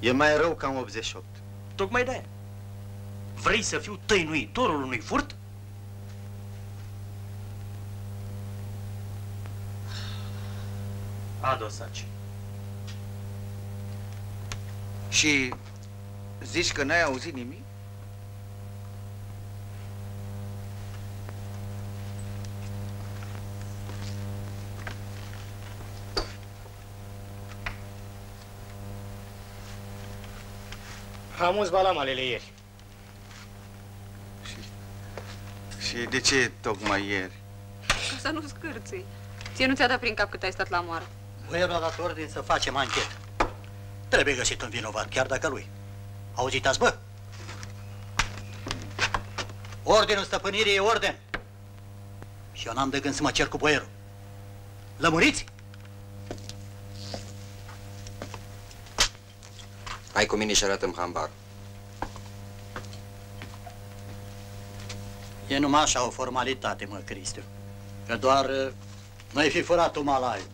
E mai rău ca în optzeci și opt. Tocmai de-aia. Vrei să fiu tăinuitorul unui furt? Adu-o, saci. Și zici că n-ai auzit nimic? Am uns balamalele ieri. Și, și de ce tocmai ieri? Ca să nu scârții. Ție nu ți-a dat prin cap cât ai stat la moară. Mâierul a dat ordin să facem anchetă. Trebuie găsit un vinovat, chiar dacă lui. Auzitați, bă? Ordinul stăpânirii e orden. Și eu n-am de gând să mă cer cu boierul. Lămuriți? Hai cu mine și arată-mi hambar. E numai așa o formalitate, mă, Cristian. Că doar n-ai fi furat tu malaiul.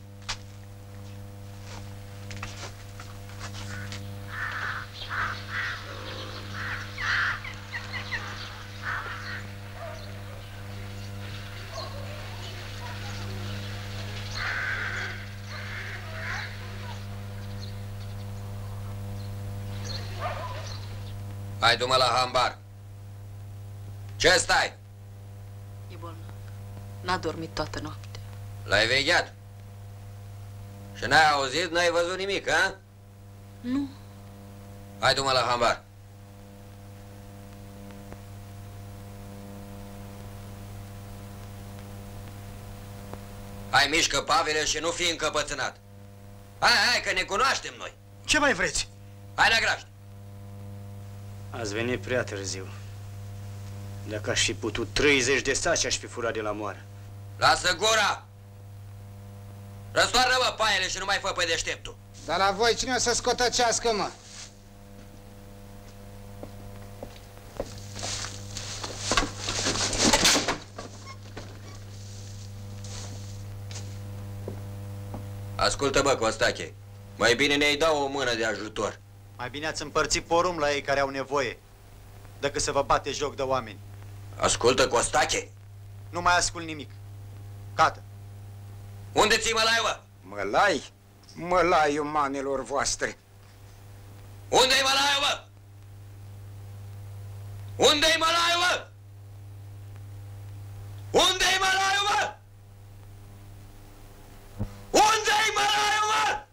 Hai, du-mă la hambar. Ce stai? E bolnav. N-a dormit toată noaptea. L-ai vegheat? Și n-ai auzit, n-ai văzut nimic, a? Nu. Hai, du-mă la hambar. Hai, mișcă pavele și nu fi încăpățânat. Hai, hai, că ne cunoaștem noi. Ce mai vreți? Hai la grajd. Ați venit prea târziu. Dacă aș fi putut, treizeci de saci aș fi furat de la moară. Lasă gura! Răstoarnă-mă paiele și nu mai fă pe deșteptul. Dar la voi cine o să scotăcească, mă? Ascultă-mă, Costache, mai bine ne-i dau o mână de ajutor. Mai bine ați împărțit porum la ei care au nevoie, decât să vă bate joc de oameni. Ascultă, Costache! Nu mai ascult nimic. Cată! Unde ții mălai, mă? Mălai? Mălaiul manelor voastre! Unde-i mălaiul, mă? Unde-i mălaiul, mă? Unde-i mălaiul, mă? Unde-i mălaiul, mă?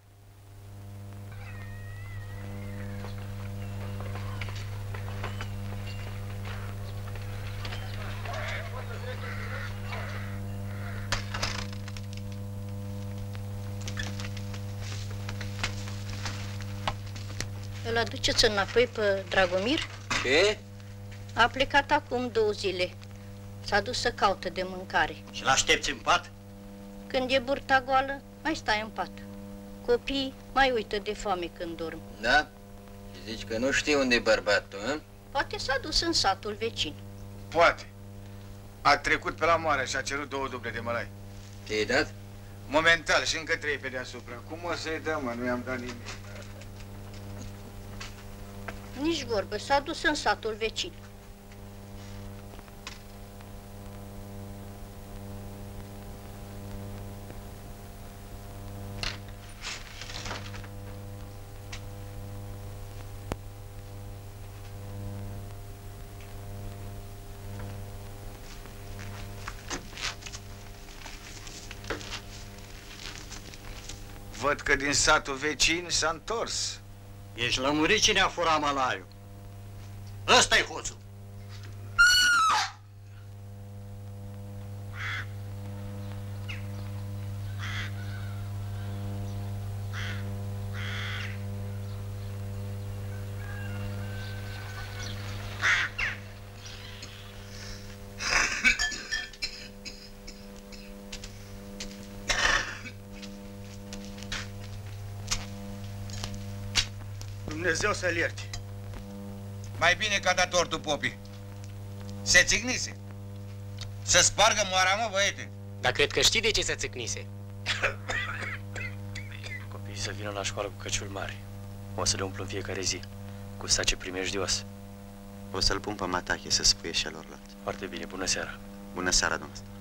Îl aduceți înapoi pe Dragomir? Ce? A plecat acum două zile. S-a dus să caută de mâncare. Și l-aștepți în pat? Când e burta goală, mai stai în pat. Copiii mai uită de foame când dorm. Da? Și zici că nu știi unde-i bărbatul, hă? Poate s-a dus în satul vecin. Poate. A trecut pe la moară și a cerut două duble de mălai. Te-ai dat? Momental și încă trei pe deasupra. Cum o să-i dăm, mă? Nu i-am dat nimic. Nici vorbă, s-a dus în satul vecin. Văd că din satul vecin s-a întors. Ești lămurit cine a furat mălaiul. Ăsta-i hoțul. Dumnezeu să-l ierte. Mai bine că a dat tortul popii. Se țicnise. Să spargă moara, mă, băiete. Dar cred că știi de ce se țicnise. Copiii să vină la școală cu căciul mare. O să le umplu în fiecare zi. Cu sace primejdios. O să-l pun pe Matache să spuie celorlalți. Foarte bine, bună seara. Bună seara, dumneavoastră.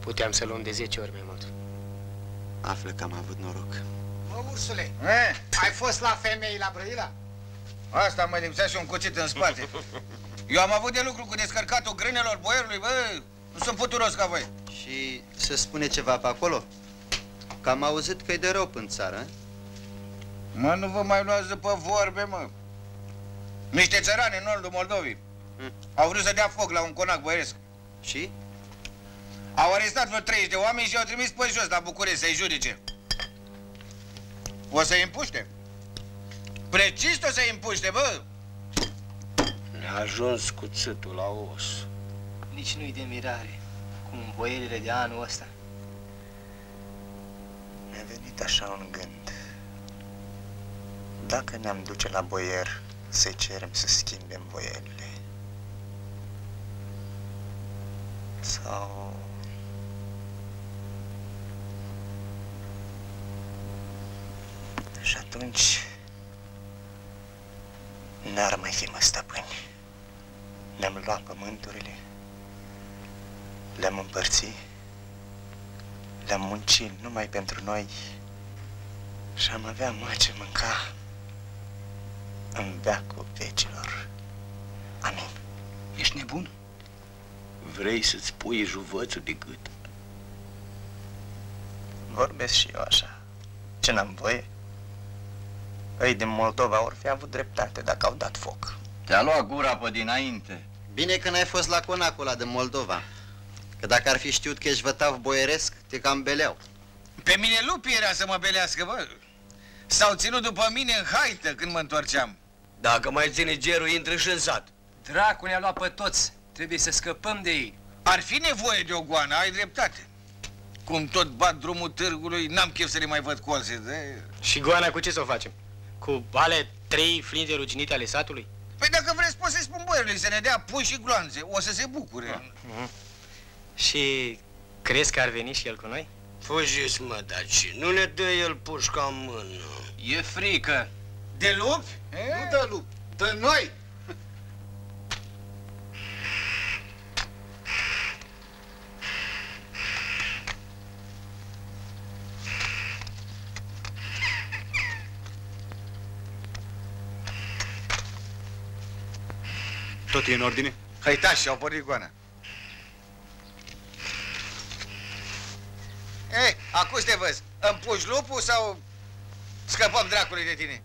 Puteam să luăm de zece ori mai mult. Află că am avut noroc. Mă, ursule, e? Ai fost la femei la Brăila? Asta mă lipsea și un cuțit în spate. Eu am avut de lucru cu descărcatul grânelor boierului, bă, nu sunt puturos ca voi. Și se spune ceva pe acolo? Că am auzit că-i de rău în țară, e? Mă, nu vă mai luați după vorbe, mă. Niște țărani în nordul Moldovii hmm. au vrut să dea foc la un conac boieresc. Și? Au arestat vreo treizeci de oameni și i-au trimis pe jos la București să-i judice. O să-i împuște. Precis o să-i împuște, bă! Ne-a ajuns cuțitul la os. Nici nu-i de mirare, cum în boierile de anul ăsta. Mi-a venit așa un gând. Dacă ne-am duce la boier, să-i cerem să schimbem boierile. Sau... Și atunci n-ar mai fi, mă, stăpâni. Ne-am luat pământurile, le-am împărțit, le-am muncit numai pentru noi și am avea, mă, ce mânca în veacul vecilor. Amin. Ești nebun? Vrei să-ți pui juvățul de gât? Vorbesc și eu așa. Ce n-am voie? Ei din Moldova ori fi avut dreptate dacă au dat foc. Te-a luat gura pe dinainte. Bine că n-ai fost la conacul ăla din Moldova. Că dacă ar fi știut că ești vătav boieresc, te cam beleau. Pe mine lupii era să mă belească, bă. S-au ținut după mine în haită când mă întorceam. Dacă mai ține gerul, intră și în sat. Dracu ne-a luat pe toți. Trebuie să scăpăm de ei. Ar fi nevoie de o goană, ai dreptate. Cum tot bat drumul târgului, n-am chef să le mai văd colțe. De... Și goana cu ce să o facem? Cu ale trei flinte ruginite ale satului? Păi dacă vreți, poți să-i spun boierului să ne dea pui și gloanțe. O să se bucure. Mm-hmm. Și crezi că ar veni și el cu noi? Fugiți, mă, Matache, nu ne dă el pușca în mână. E frică. De lupi? E? Nu de lupi, de noi! Totul e în ordine? Haitași, au pornit goana. Ei, acum te văz. Îmi puși lupul sau scăpăm dracului de tine?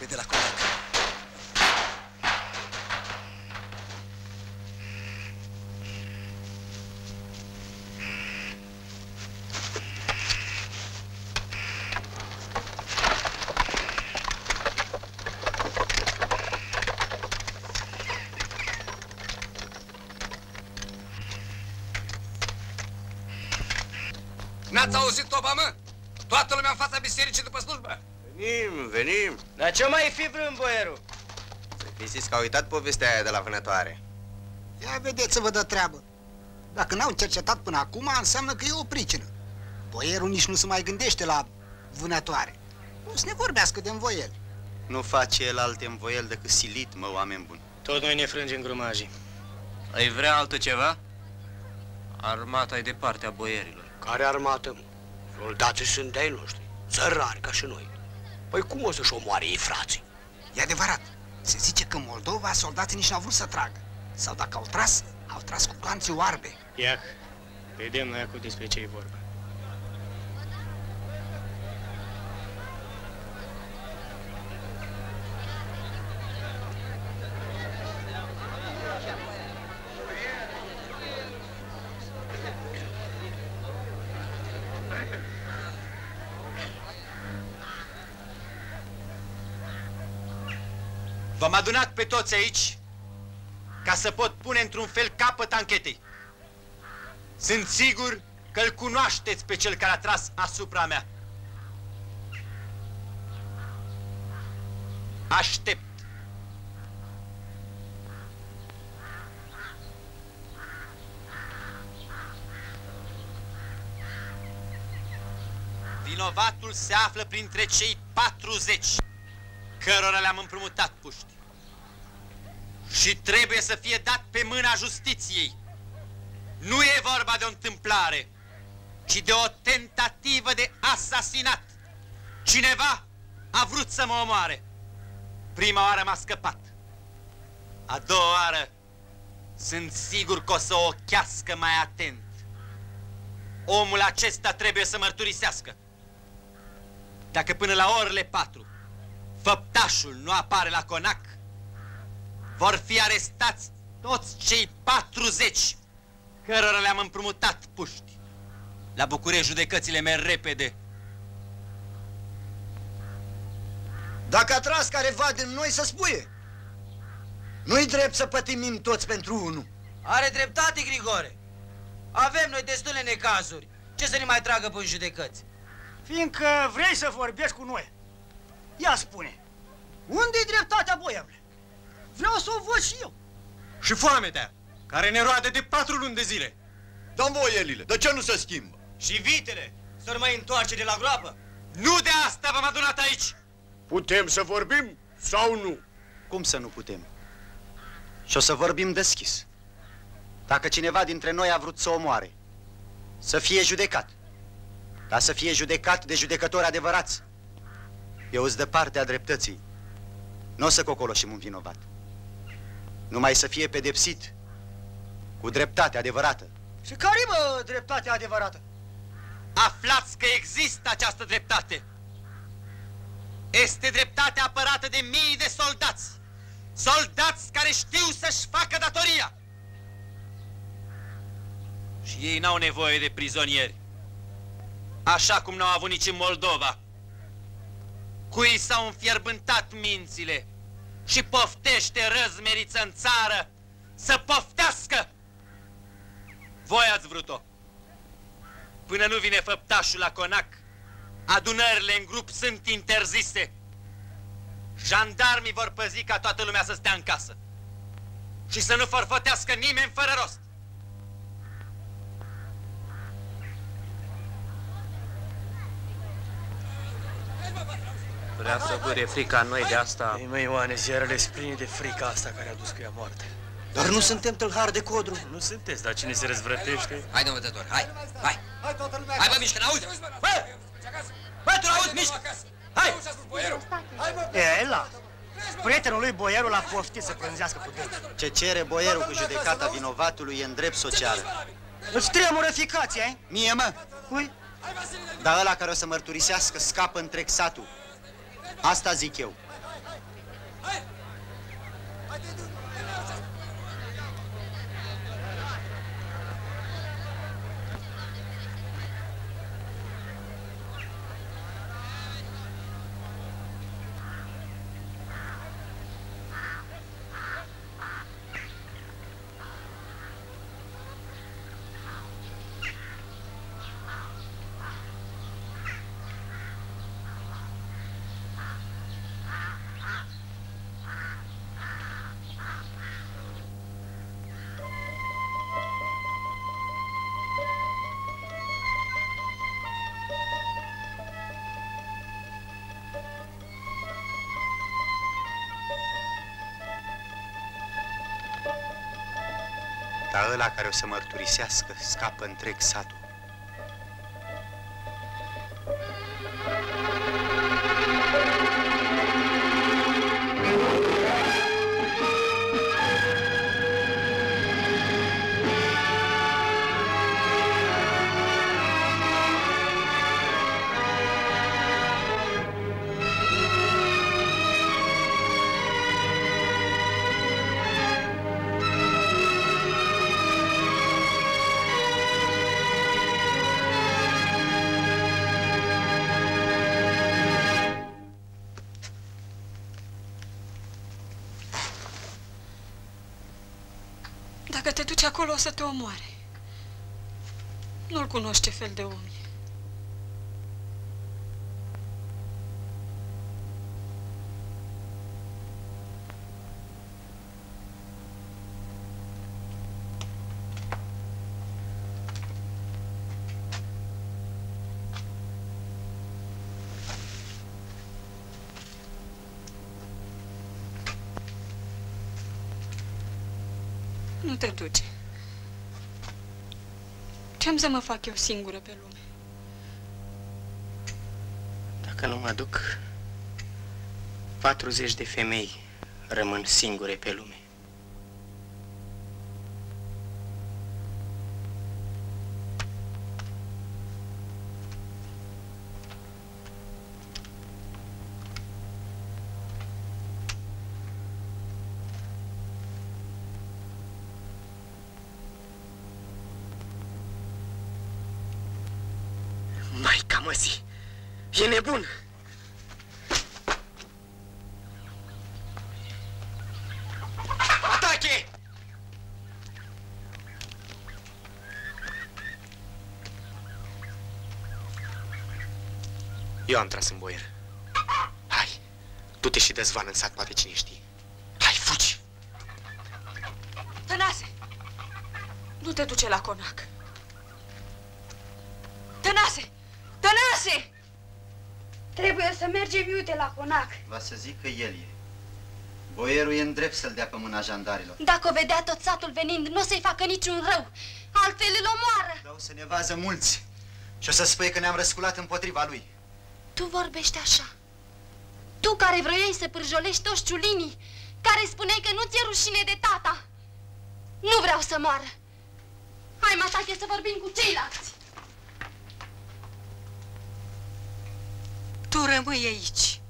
prende la cueca. N-ați auzit-o, bă, mă? Toată lumea în fața bisericii după slujbă! Venim, venim! Dar ce mai fi vreun, boierul? Să fiți că au uitat povestea aia de la vânătoare. Ia vedeți să vă dă treabă. Dacă n-au cercetat până acum, înseamnă că e o pricină. Boierul nici nu se mai gândește la vânătoare. Nu să ne vorbească de învoieli. Nu face el alte învoieli decât silit, mă, oameni buni. Tot noi ne frângem grumajii. Ai vrea altă ceva? Armata e de partea boierilor. Care armată, mă? Soldații sunt de-ai noștri, țărari ca și noi. Păi cum o să-și omoare ei, frații? E adevărat, se zice că în Moldova soldații nici n-au vrut să tragă. Sau dacă au tras, au tras cu clanții oarbe. Iac, vedem noi acum despre ce e vorba. V-am adunat pe toți aici ca să pot pune într-un fel capăt anchetei. Sunt sigur că îl cunoașteți pe cel care a tras asupra mea. Aștept. Vinovatul se află printre cei patruzeci cărora le-am împrumutat puști. Și trebuie să fie dat pe mâna justiției. Nu e vorba de o întâmplare, ci de o tentativă de asasinat. Cineva a vrut să mă omoare. Prima oară m-a scăpat. A doua oară sunt sigur că o să o ochească mai atent. Omul acesta trebuie să mărturisească. Dacă până la orele patru făptașul nu apare la conac, vor fi arestați toți cei patruzeci cărora le-am împrumutat puști. La București judecățile merg repede. Dacă a tras careva din noi, să spuie. Nu-i drept să pătimim toți pentru unul. Are dreptate, Grigore. Avem noi destule necazuri. Ce să ne mai tragă până judecăți? Fiindcă vrei să vorbești cu noi. Ia spune, unde-i dreptatea, boiule? Vreau să o văd și eu. Și foamea, care ne roade de patru luni de zile. Dă-mi boielile, de ce nu se schimbă? Și vitele, să nu mai întoarce de la groapă? Nu de asta v-am adunat aici! Putem să vorbim sau nu? Cum să nu putem? Și o să vorbim deschis. Dacă cineva dintre noi a vrut să omoare, să fie judecat. Dar să fie judecat de judecători adevărați. Eu îți dă partea dreptății. Nu o să cocoloșim un vinovat. Numai să fie pedepsit cu dreptate adevărată. Și care-i, mă, dreptatea adevărată? Aflați că există această dreptate. Este dreptatea apărată de mii de soldați. Soldați care știu să-și facă datoria. Și ei n-au nevoie de prizonieri. Așa cum n-au avut nici în Moldova. Cui s-au înfierbântat mințile și poftește răzmeriță în țară să poftească! Voi ați vrut-o! Până nu vine făptașul la conac, adunările în grup sunt interzise. Jandarmii vor păzi ca toată lumea să stea în casă și să nu forfătească nimeni fără rost. Vreau să vă refrica noi de asta. Ei, măi, Ioane, ziarele sunt pline de frica asta care a dus că ea moarte. Dar nu suntem tâlhari de codru. Nu sunteți, dar cine se răzvrătește? Hai, domnătător, hai, hai! Hai, bă, mișcă, n-auzi! Bă! Bă, tu n-auzi, mișcă! Hai! E, la! Prietenul lui boierul l-a poftit să prânzească cu dreptul. Ce cere boierul cu judecata vinovatului e în drept social. Îți tremură ficația, ai? Mie, mă! Cui? Dar ăla care o să mărturisească scapă întreg satul. Asta zic eu. Dar ăla care o să mărturisească scapă întreg satul. Dacă te duci acolo, o să te omoare. Nu-l cunoști ce fel de om e. Nu te duci. Ce-am să mă fac eu singură pe lume? Dacă nu mă duc, patruzeci de femei rămân singure pe lume. Maica măsii, e nebun! Matache! Eu am tras în boier. Hai, du-te și dezvan în sat, poate cine știe. Hai, fugi! Tănase! Nu te duce la conac! Tănase! Tănase! Trebuie să mergem iute la conac. Va să zic că el e. Boierul e în drept să-l dea pe mâna jandarilor. Dacă o vedea tot satul venind, nu o să-i facă niciun rău. Altfel îl omoară. Dar o să ne vază mulți și o să spui că ne-am răsculat împotriva lui. Tu vorbești așa. Tu care vroiai să pârjolești toți ciulinii, care spuneai că nu ți-e rușine de tata. Nu vreau să moară. Hai, Matache, să vorbim cu ceilalți. Tu rămâi aici.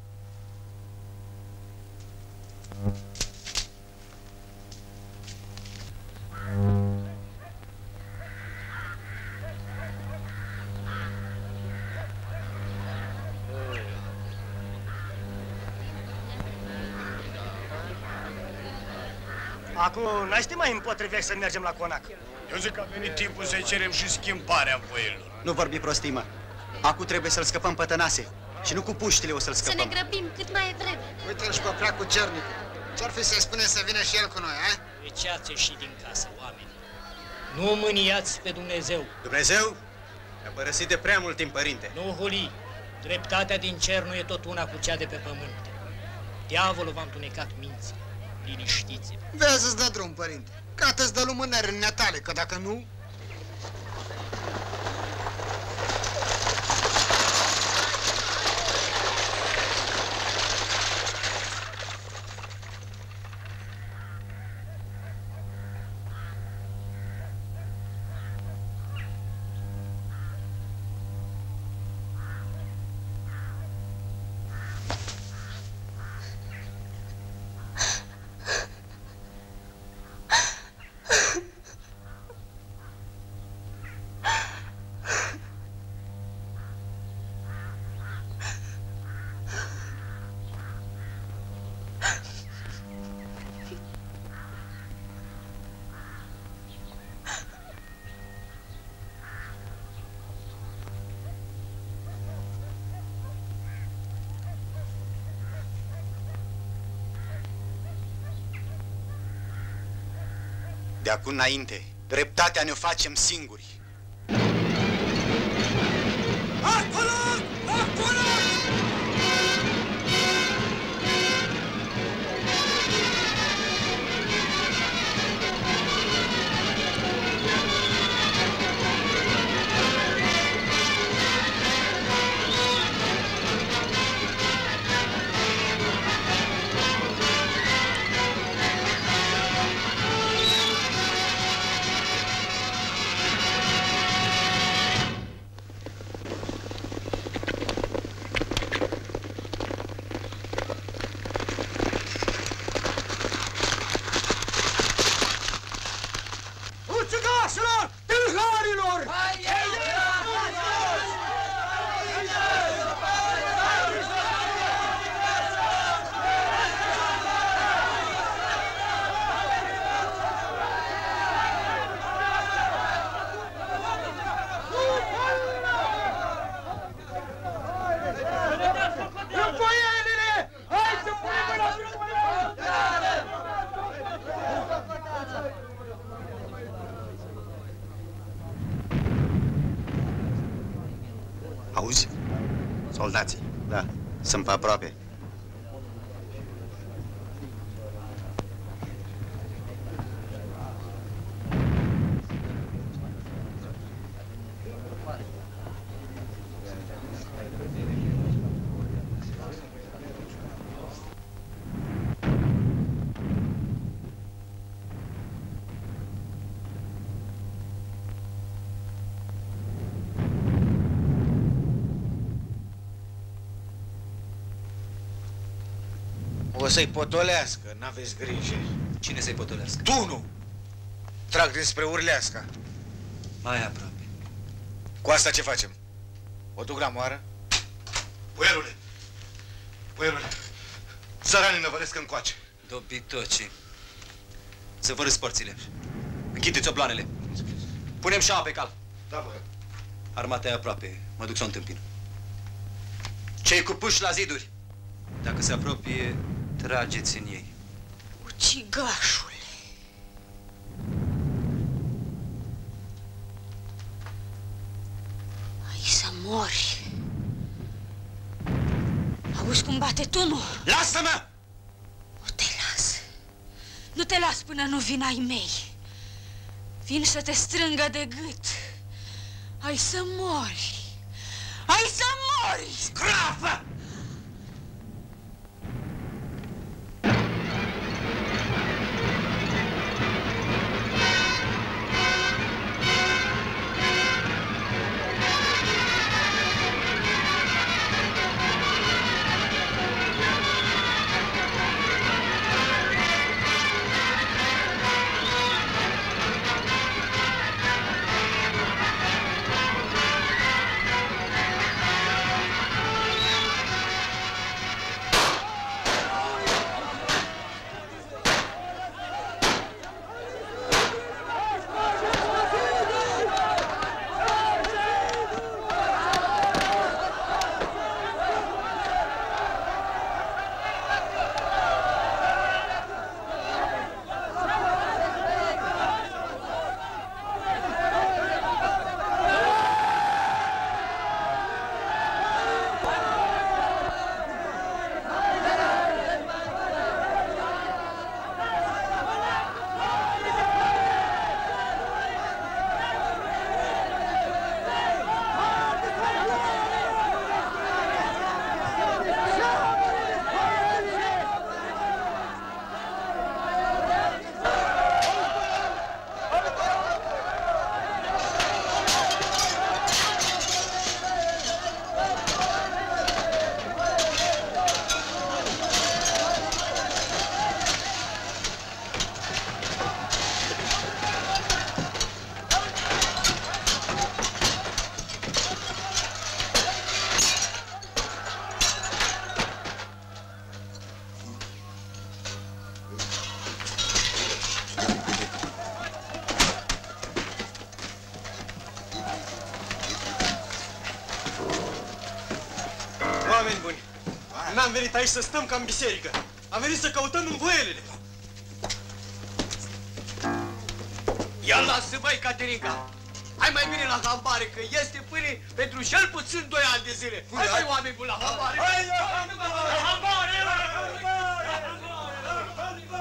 Acum n-ai să te mai împotrivești să mergem la conac. Eu zic că a venit timpul să cerem și schimbarea voielor. Nu vorbi prostii, mă. Acum trebuie să-l scăpăm pe Tănase. Și nu cu puștile o să-l scăpăm. Să ne grăbim cât mai e vreme. Uite-l și pe placul cernicul. Ce-ar fi să-i spune să vină și el cu noi, a? Ieșiați și din casă, oameni. Nu mâniați pe Dumnezeu. Dumnezeu? Ne-a părăsit de prea mult timp, părinte. Nu, Huli. Dreptatea din cer nu e tot una cu cea de pe pământ. Diavolul v-a întunecat minții. Liniștiți-vă. Vezi, îți dă drum, părinte. Cată-ți dă lumânări în neatale, că dacă nu... De acum înainte, dreptatea ne-o facem singuri. Acolo! Acolo! Soldații. Da. Sunt pe aproape. Să-i potolească, n-aveți grijă. Cine să-i potolească? Tu nu! Trag despre Urleasca. Mai aproape. Cu asta ce facem? O duc la moară? Puierule! Puierule! Țăranii năvăresc încoace. Dobitoci. Să vă răspărțile. Închideți obloanele. Punem șaua pe cal. Da, bă. Armata e aproape. Mă duc să o întâmpin. Cei cu puși la ziduri. Dacă se apropie... trageți în ei. Ucigașule! Ai să mori! Auzi cum bate tunul? Lasă-mă! Nu te las! Nu te las până nu vin ai mei! Vin să te strângă de gât! Ai să mori! Ai să mori! Scrapă! N-am venit aici să stăm ca în biserică. Am venit să căutăm învoielile. Ia-l lasă, băi, Caterinca! Hai mai bine la hambare, că este pâine pentru cel puțin doi ani de zile! Hai, băi, oameni buni, la hambare! Hai, la hambare! La hambare! La hambare! La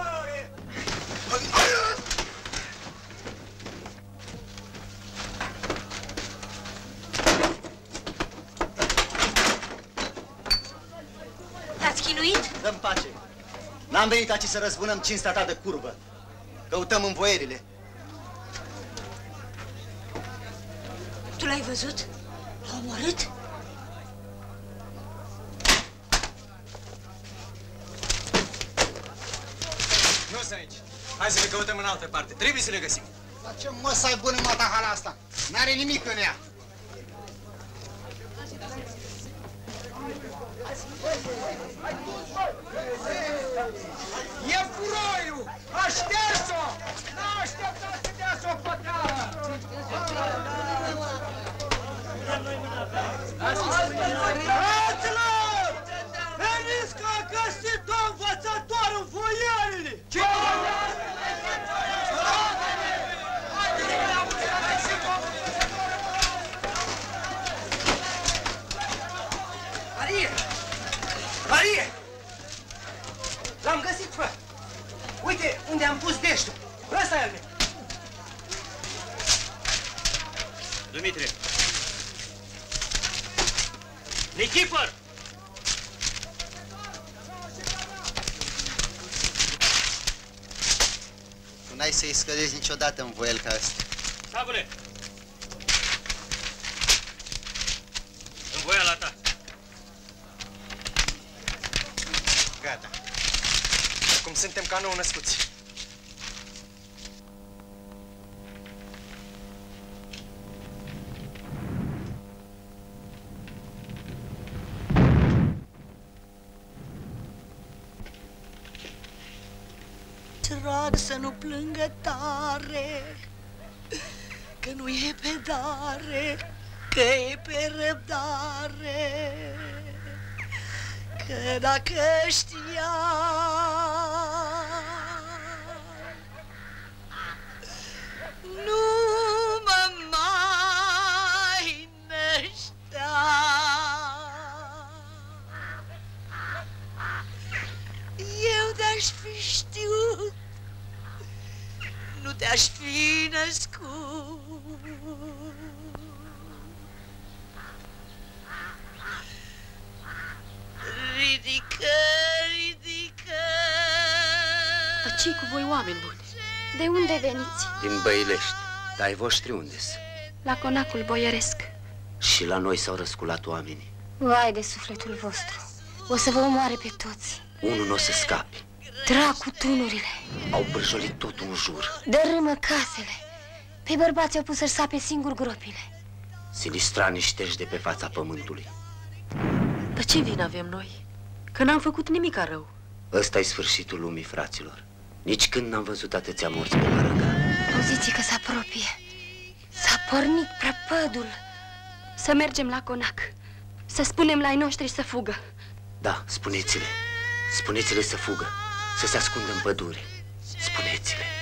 hambare! Dă-mi pace! N-am venit aici să răzbunăm cinstea ta de curbă. Căutăm învoierile. Tu l-ai văzut? L-a omorât? Nu-s aici. Hai să le căutăm în altă parte. Trebuie să le găsim. Dar ce măsai bună matahala asta? N-are nimic în ea. E puroiul! Aștept-o! N-a așteptat să dea s-o păcală! Fraților! Veniți că a găsit domn învățător în voierile! Marie! L-am găsit, bă! Uite unde am pus deștul! Lasă-i al meu! Dumitru! Nichifor! Tu n-ai să-i scădezi niciodată în voiel ca asta. Sabule! În voiala ta! Gata. Acum suntem ca nou născuți. Te rog să nu plângă tare, că nu e pe dare, că e pe răbdare. Că dacă știa, nu mă mai năștea. Eu de-aș fi știut, nu te-aș fi născut. Ridică, ridică... Dar ce-i cu voi, oameni buni? De unde veniți? Din Băilești. Dar ai voștri unde-s? La conacul boieresc. Și la noi s-au răsculat oamenii. Vai de sufletul vostru! O să vă omoare pe toți. Unul n-o să scape. Dracu tunurile! Au bârjolit tot un jur. Dărâmă casele. Pe bărbați au pus să-și sape singur gropile. Silistranii șterși de pe fața pământului. Dar ce vin avem noi? Că n-am făcut nimica rău. Ăsta-i sfârșitul lumii, fraților. Nici când n-am văzut atâția morți pe Maraga. Auziți că se apropie. S-a pornit prăpădul. Să mergem la conac. Să spunem la ai noștri să fugă. Da, spuneți-le. Spuneți-le să fugă. Să se ascundă în pădure. Spuneți-le.